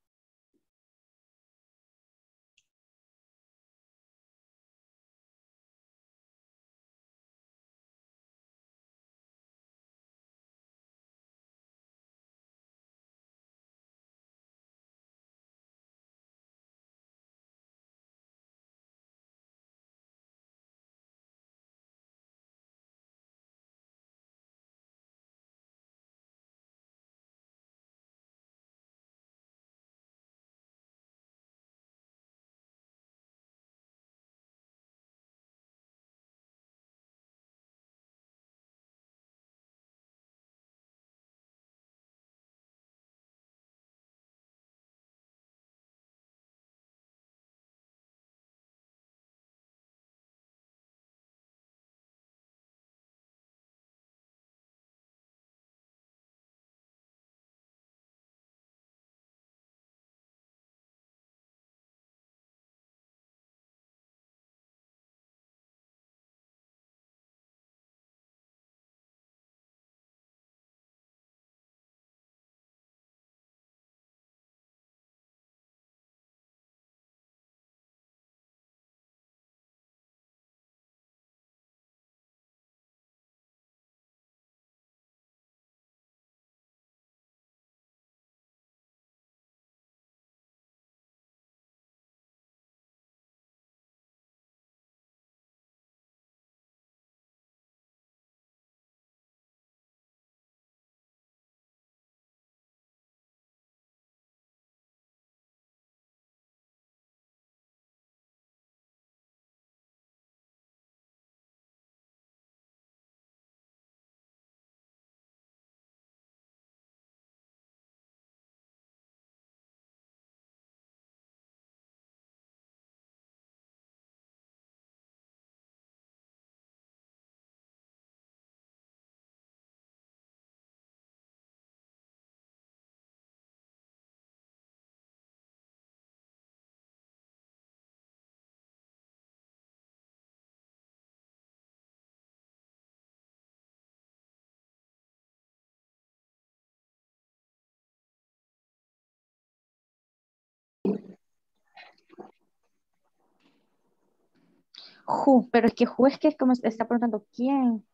who, pero es que who es que es como está preguntando quién,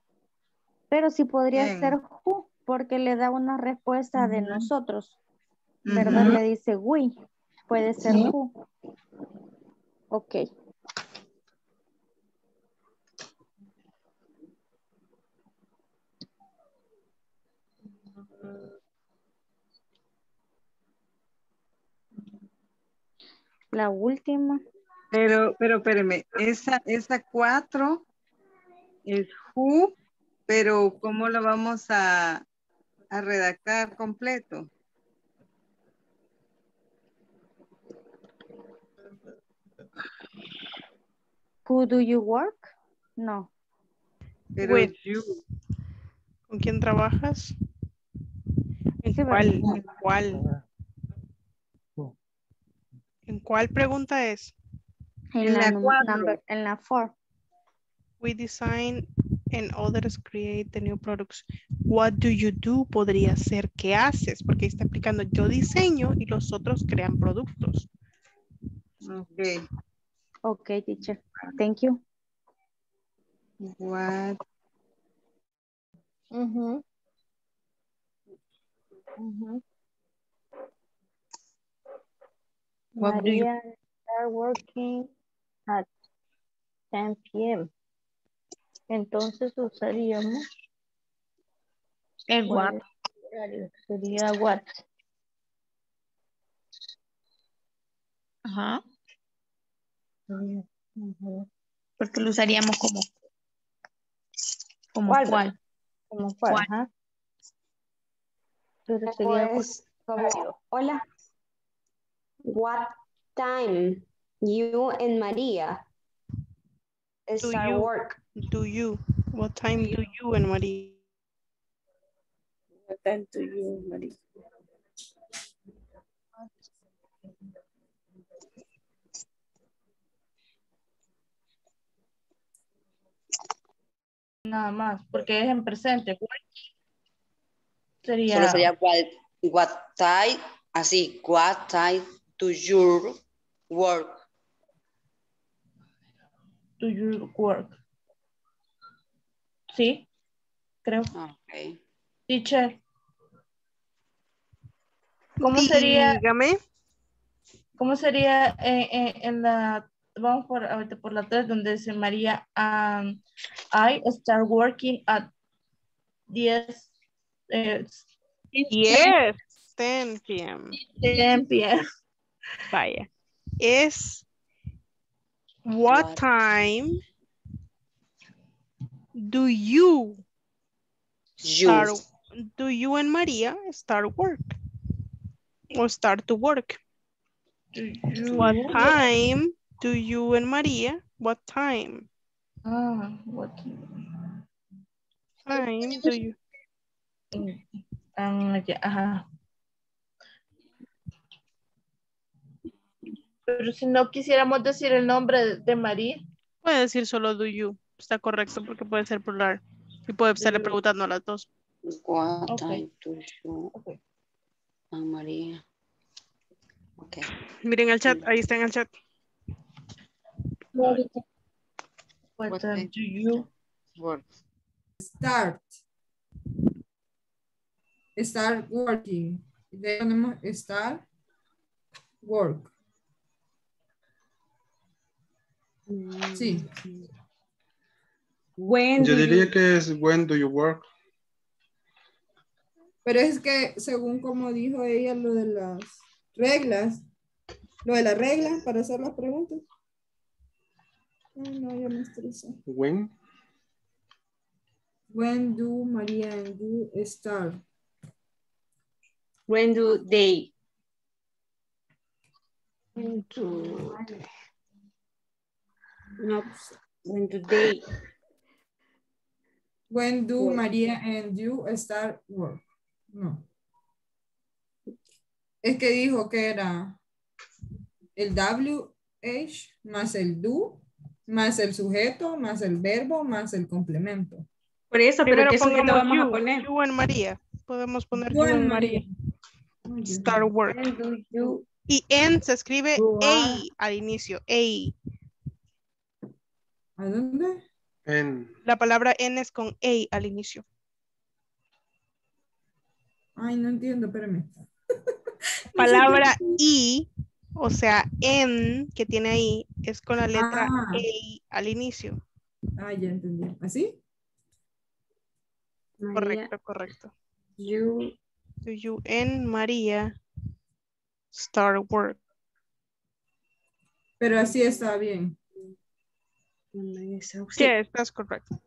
pero sí podría ¿quién? Ser who, porque le da una respuesta uh-huh. de nosotros, ¿verdad? Uh-huh. Le dice we, puede ser ¿sí? who. Ok. La última. Pero, pero, espéreme, esa, esa cuatro es who, pero ¿cómo lo vamos a, a redactar completo? Who do you work? No. Pero with you. ¿Con quién trabajas? ¿En cuál? ¿En cuál? ¿En cuál pregunta es? En la cuatro. En la cuatro. We design and others create the new products. What do you do? Podría ser ¿qué haces? Porque está aplicando yo diseño y los otros crean productos. Ok. Ok, teacher. Thank you. What? Uh-huh. Uh-huh. What Maria, do you start working at ten p m Entonces usaríamos el what. Sería what. Ajá. Porque lo usaríamos como como cuál. cuál. Como cuál. cuál. Ajá. Entonces seríamos como, hola. What time you and Maria start you, work? Do you? What time do you and Maria? What time do you and Maria? Nada más, porque es en presente. Sería. Solo sería what, what time, así, what time. To your work. To your work. Sí, creo. Ok. Teacher. ¿Cómo sí, sería? Dígame. ¿Cómo sería eh, eh, en la, vamos por ahorita por la tres, donde dice María, um, I start working at diez p m ten p m Vaya. Es what time do you, you start, do you and Maria start work or start to work? What time do you and Maria? What time? Ah, what time do you? Um, yeah, uh-huh. Pero si no quisiéramos decir el nombre de María. Puede decir solo do you. Está correcto porque puede ser plural. Y puede estarle preguntando a las dos. What okay. time do you okay. a María. Okay. Miren el chat. Ahí está en el chat. What, What time do you work? Start. Start working. Le ponemos start work. Sí. When Yo diría you... que es when do you work. Pero es que según como dijo ella lo de las reglas, lo de las reglas para hacer las preguntas. Oh, no, ya me estresé. When. When do Maria and you start? When do they? When do... No, when do they? When do when. Maria and you start work? No. Es que dijo que era el W H más el do, más el sujeto, más el verbo, más el complemento. Por eso, pero ¿qué sujeto vamos you, a poner? You and Maria. Podemos poner you, you and Maria. Maria. Start work. You, y en se escribe A al inicio, A. ¿A dónde? En. La palabra N es con E al inicio. Ay, no entiendo, espérame. Palabra I, o sea, N que tiene ahí, es con la letra ah. E al inicio. Ah, ya entendí. ¿Así? Correcto, María. Correcto. You. Do you N María Star Word. Pero así está bien. Sí, estás correcto.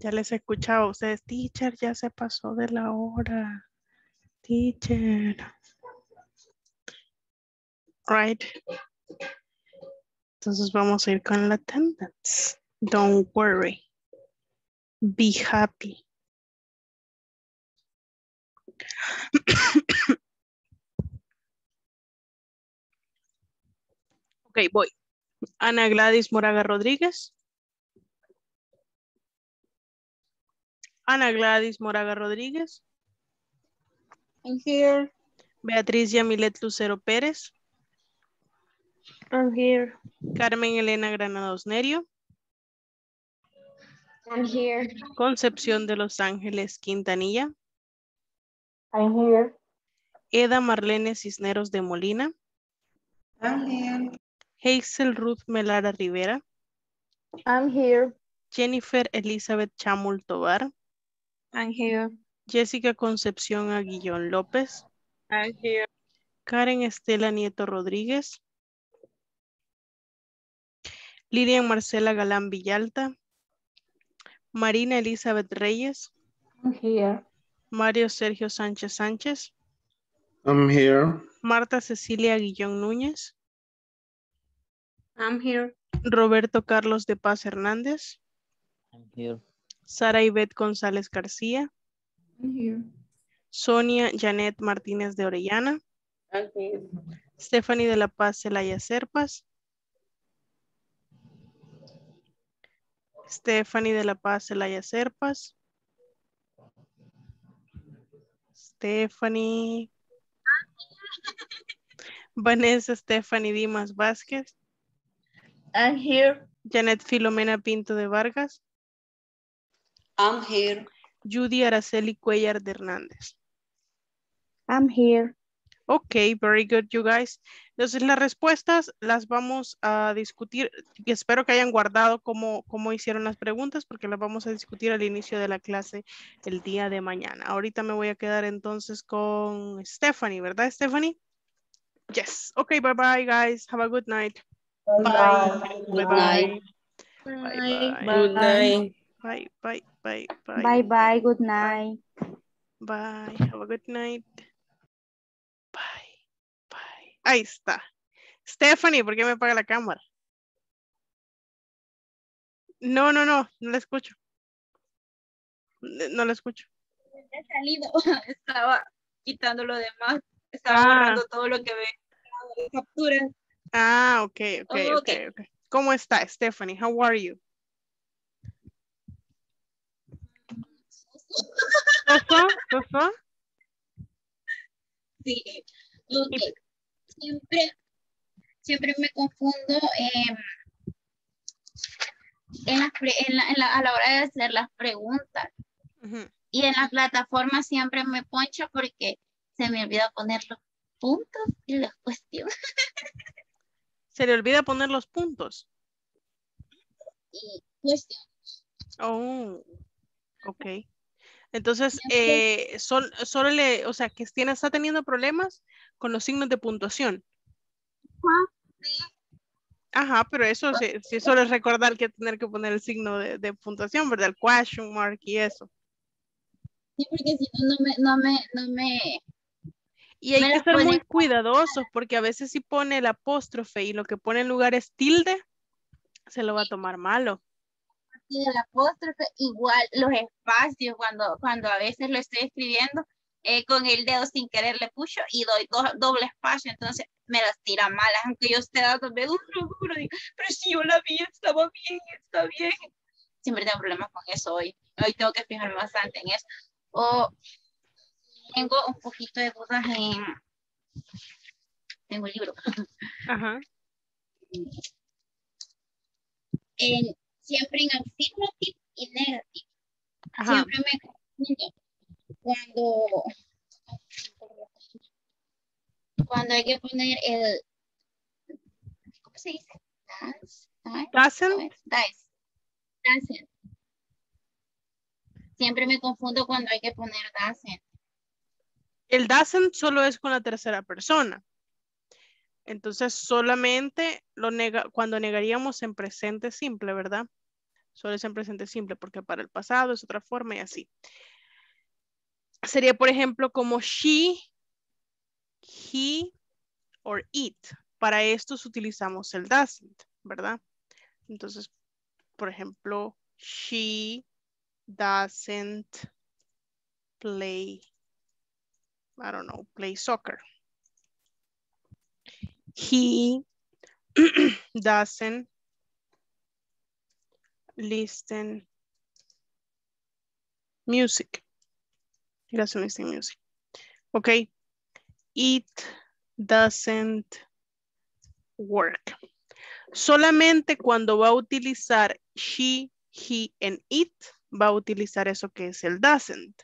Ya les escuchaba a ustedes, teacher, ya se pasó de la hora. Teacher. Right. Entonces vamos a ir con la attendance. Don't worry. Be happy. Ok, voy. Ana Gladys Moraga Rodríguez. Ana Gladys Moraga Rodríguez. I'm here. Beatriz Yamilet Lucero Pérez. I'm here. Carmen Elena Granados Nerio. I'm here. Concepción de Los Ángeles Quintanilla. I'm here. Eda Marlene Cisneros de Molina. I'm here. Hazel Ruth Melara Rivera. I'm here. Jennifer Elizabeth Chamul Tobar. I'm here. Jessica Concepción Aguillón López. I'm here. Karen Estela Nieto Rodríguez. Lilian Marcela Galán Villalta. Marina Elizabeth Reyes. I'm here. Mario Sergio Sánchez Sánchez. I'm here. Marta Cecilia Guillón Núñez. I'm here. Roberto Carlos de Paz Hernández. I'm here. Sara Ivette González García. I'm here. Sonia Janet Martínez de Orellana. I'm here. Stephanie de la Paz Zelaya Serpas. Stephanie de la Paz Zelaya Serpas. Stephanie. Vanessa Stephanie Dimas Vázquez. I'm here. Janet Filomena Pinto de Vargas. I'm here. Judy Araceli Cuellar de Hernández. I'm here. Ok, very good, you guys. Entonces las respuestas las vamos a discutir. Espero que hayan guardado cómo, cómo hicieron las preguntas porque las vamos a discutir al inicio de la clase el día de mañana. Ahorita me voy a quedar entonces con Stephanie, ¿verdad, Stephanie? Yes. Ok, bye bye, guys. Have a good night. Bye. Bye. Bye. Bye. Bye. Bye. Bye. Bye. Bye, bye, bye, bye. Bye, bye, good night. Bye, have a good night. Bye, bye. Ahí está. Stephanie, ¿por qué me apaga la cámara? No, no, no, no la escucho. No la escucho. He salido, estaba quitando lo demás, estaba ah. borrando todo lo que ve. Captura. Ah, ok, ok, oh, okay. ok, ok. ¿Cómo está, Stephanie? How are you? ¿Soso? ¿Soso? Sí, okay. Siempre, siempre me confundo eh, en la, en la, en la, a la hora de hacer las preguntas. Uh-huh. Y en la plataforma siempre me poncho porque se me olvida poner los puntos y las cuestiones. ¿Se le olvida poner los puntos? Y cuestiones. Oh, ok. Entonces, eh, solo, solo le, o sea, que tiene, está teniendo problemas con los signos de puntuación. Ajá, pero eso sí, sí solo es recordar que tener que poner el signo de, de puntuación, ¿verdad? El question mark y eso. Sí, porque si no, no me, no me, no me... Y hay que ser puede... muy cuidadosos porque a veces si pone el apóstrofe y lo que pone en lugar es tilde, se lo va a tomar malo. Y el apóstrofe, igual los espacios, cuando, cuando a veces lo estoy escribiendo, eh, con el dedo sin querer le pucho y doy do, doble espacio, entonces me las tira malas, aunque yo esté dando duro, duro, digo, pero si yo la vi, estaba bien, está bien. Siempre tengo problemas con eso hoy, hoy tengo que fijarme bastante en eso. O tengo un poquito de dudas en... Tengo el libro. Ajá. En... Siempre en affirmative y negative. Ajá. Siempre me confundo. Cuando, cuando hay que poner el... ¿Cómo se dice? Doesn't. Doesn't. Siempre me confundo cuando hay que poner doesn't. El doesn't solo es con la tercera persona. Entonces solamente lo nega, cuando negaríamos en presente simple, ¿verdad? Solo es en presente simple porque para el pasado es otra forma y así. Sería, por ejemplo, como she, he, or it. Para estos utilizamos el doesn't, ¿verdad? Entonces, por ejemplo, she doesn't play, I don't know, play soccer. He doesn't listen music. He doesn't listen music. Okay. It doesn't work. Solamente cuando va a utilizar she, he, and it, va a utilizar eso que es el doesn't.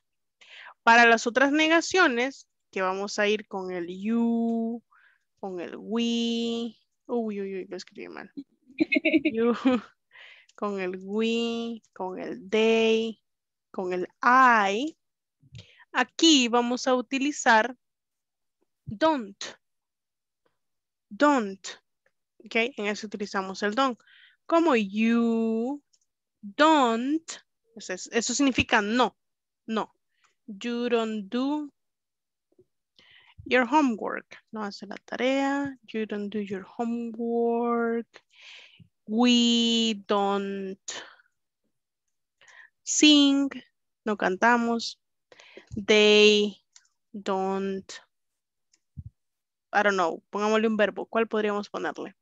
Para las otras negaciones, que vamos a ir con el you, con el we, uy, uy, uy, lo escribí mal, you, con el we, con el they, con el I, aquí vamos a utilizar don't, don't, ok, en eso utilizamos el don't, como you don't, eso significa no, no, you don't do your homework, no hace la tarea, you don't do your homework, we don't sing, no cantamos, they don't, I don't know, pongámosle un verbo, ¿cuál podríamos ponerle?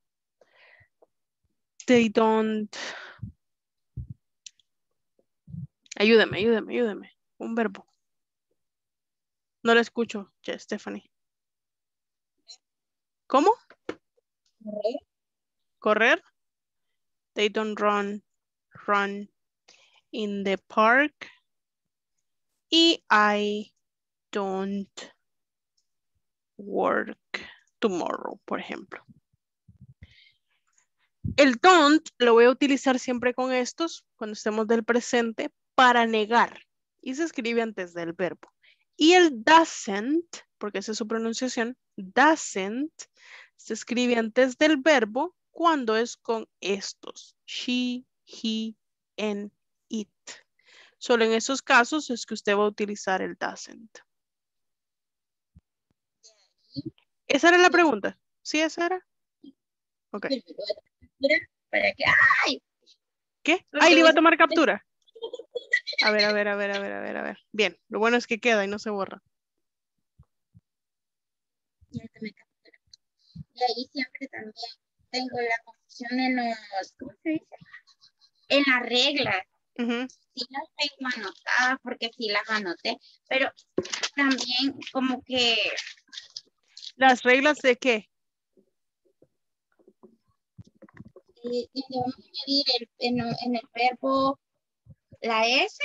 They don't, ayúdame, ayúdame, ayúdame, un verbo. No la escucho, yeah, Stephanie. ¿Cómo? Correr. Correr. They don't run. Run. In the park. Y I don't work tomorrow, por ejemplo. El don't lo voy a utilizar siempre con estos, cuando estemos del presente, para negar. Y se escribe antes del verbo. Y el doesn't, porque esa es su pronunciación, doesn't se escribe antes del verbo cuando es con estos. She, he, and it. Solo en esos casos es que usted va a utilizar el doesn't. ¿Esa era la pregunta? ¿Sí, esa era? Ok. Para que, ¡ay! ¿Qué? Ahí le va a tomar captura. A ver, a ver, a ver, a ver, a ver, a ver. Bien, lo bueno es que queda y no se borra. Y ahí siempre también tengo la confusión en los, ¿cómo se dice? En las reglas. Uh-huh. Sí las tengo anotadas porque sí las anoté, pero también como que... ¿Las reglas de qué? Y, y vamos a añadir el, en, en el verbo la S,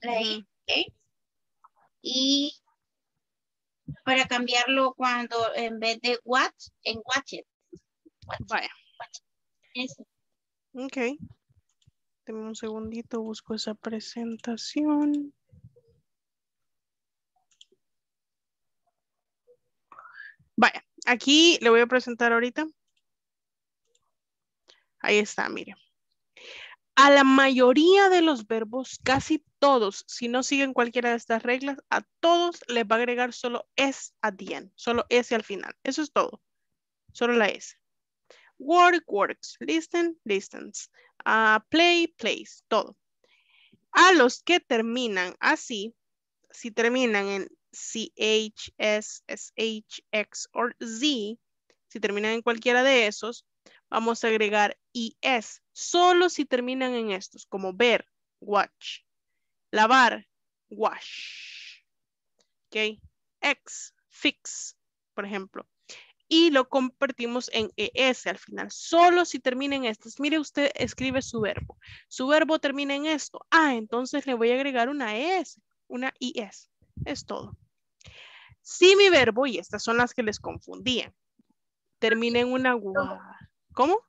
la I, ¿eh? Y para cambiarlo cuando en vez de what, en watch it. Watch, vaya. Watch it. Eso. Ok. Deme un segundito, busco esa presentación. Vaya, aquí le voy a presentar ahorita. Ahí está, mire. A la mayoría de los verbos, casi todos, si no siguen cualquiera de estas reglas, a todos les va a agregar solo S at the end, solo S al final. Eso es todo. Solo la S. Work, works. Listen, listens. Uh, play, plays. Todo. A los que terminan así, si terminan en C H, S, S H, X o Z, si terminan en cualquiera de esos, vamos a agregar is, solo si terminan en estos, como ver, watch, lavar, wash, ok, ex, fix, por ejemplo, y lo convertimos en es al final, solo si termina en estos. Mire, usted escribe su verbo, su verbo termina en esto, ah, entonces le voy a agregar una es, una is, es todo. Si mi verbo, y estas son las que les confundían, termina en una gua. ¿Cómo?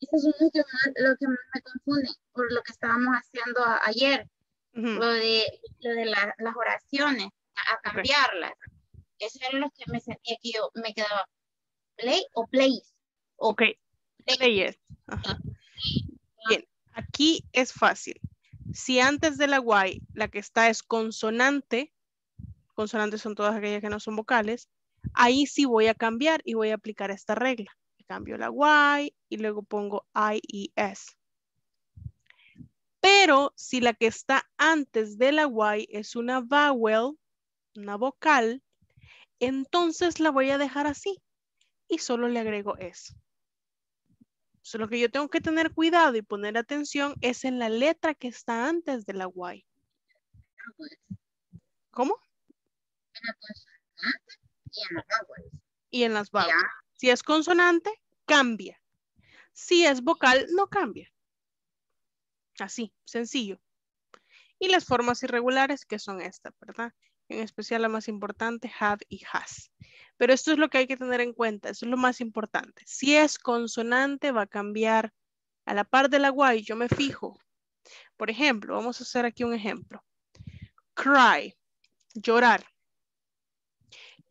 Eso es lo que, más, lo que más me confunde por lo que estábamos haciendo a, ayer. Uh-huh. Lo de, lo de la, las oraciones, a, a cambiarlas. Okay. Eso era lo que me sentía que yo me quedaba. ¿Play o plays? Ok. Play. Players. Ajá. Bien, aquí es fácil. Si antes de la Y, la que está es consonante, consonantes son todas aquellas que no son vocales, ahí sí voy a cambiar y voy a aplicar esta regla. Cambio la Y y luego pongo is. Pero si la que está antes de la Y es una vowel, una vocal, entonces la voy a dejar así y solo le agrego es. So, lo que yo tengo que tener cuidado y poner atención es en la letra que está antes de la Y. ¿Cómo? Y en las vowels. Si es consonante, cambia. Si es vocal, no cambia. Así, sencillo. Y las formas irregulares que son estas, ¿verdad? En especial la más importante, have y has. Pero esto es lo que hay que tener en cuenta, eso es lo más importante. Si es consonante, va a cambiar a la par de la Y, yo me fijo. Por ejemplo, vamos a hacer aquí un ejemplo. Cry, llorar.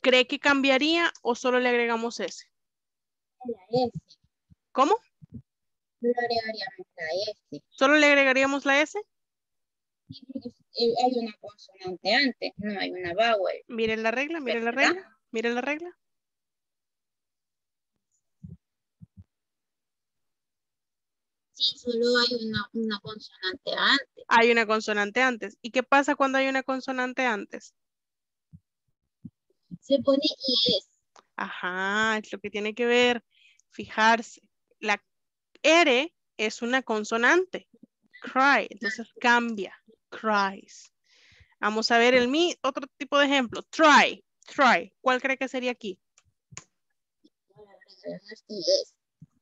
¿Cree que cambiaría o solo le agregamos ese? La S. ¿Cómo? Solo le agregaríamos la S. ¿Solo le agregaríamos la S? Hay una consonante antes, no hay una vowel. Miren la regla, miren la regla, miren la regla. Sí, solo hay una, una consonante antes. Hay una consonante antes. ¿Y qué pasa cuando hay una consonante antes? Se pone is. Ajá, es lo que tiene que ver. Fijarse, la R es una consonante, cry, entonces cambia, cries. Vamos a ver el mi, otro tipo de ejemplo, try, try, ¿cuál cree que sería aquí?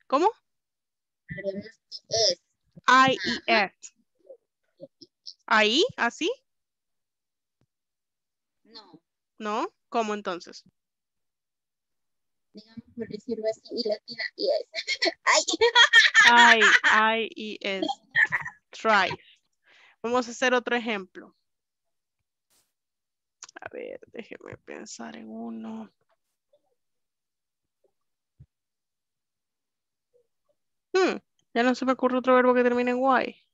¿Cómo? I, E, S. ¿Ahí? ¿Así? No. ¿No? ¿Cómo entonces? Digamos, por decirlo así, y latina, yes. I, I, E, S. Try. Vamos a hacer otro ejemplo. A ver, déjeme pensar en uno. Hmm, ya no se me ocurre otro verbo que termine en Y.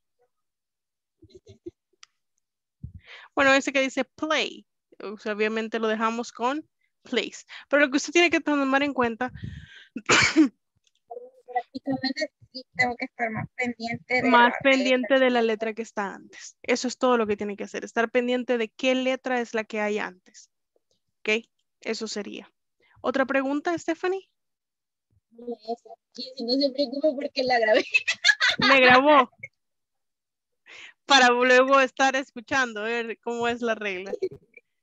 Bueno, ese que dice play. O sea, obviamente lo dejamos con place. Pero lo que usted tiene que tomar en cuenta. Prácticamente y tengo que estar más pendiente. De más pendiente letra. de la letra que está antes. Eso es todo lo que tiene que hacer. Estar pendiente de qué letra es la que hay antes. Ok, eso sería. ¿Otra pregunta, Stephanie? No, no se preocupe porque la grabé. Me grabó. Para luego estar escuchando, a ver cómo es la regla.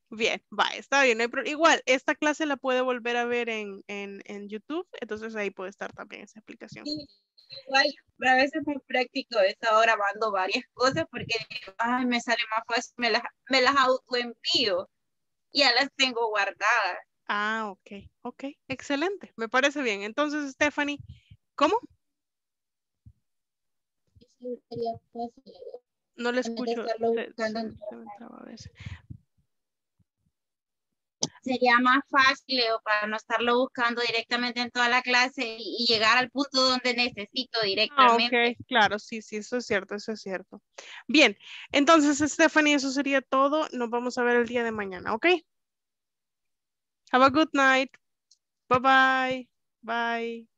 Bien, va, está bien. No hay problema. Igual, esta clase la puede volver a ver en, en, en YouTube, entonces ahí puede estar también esa explicación. Sí, igual, pero a veces muy práctico he estado grabando varias cosas porque ay, me sale más fácil, me las, me las autoenvío y ya las tengo guardadas. Ah, ok, ok, excelente, me parece bien. Entonces, Stephanie, ¿cómo? No le escucho. Sería más fácil o para no estarlo buscando directamente en toda la clase y llegar al punto donde necesito directamente. Ah, ok, claro, sí, sí, eso es cierto, eso es cierto. Bien, entonces, Stephanie, eso sería todo. Nos vamos a ver el día de mañana, ¿ok? Have a good night. Bye, bye. Bye.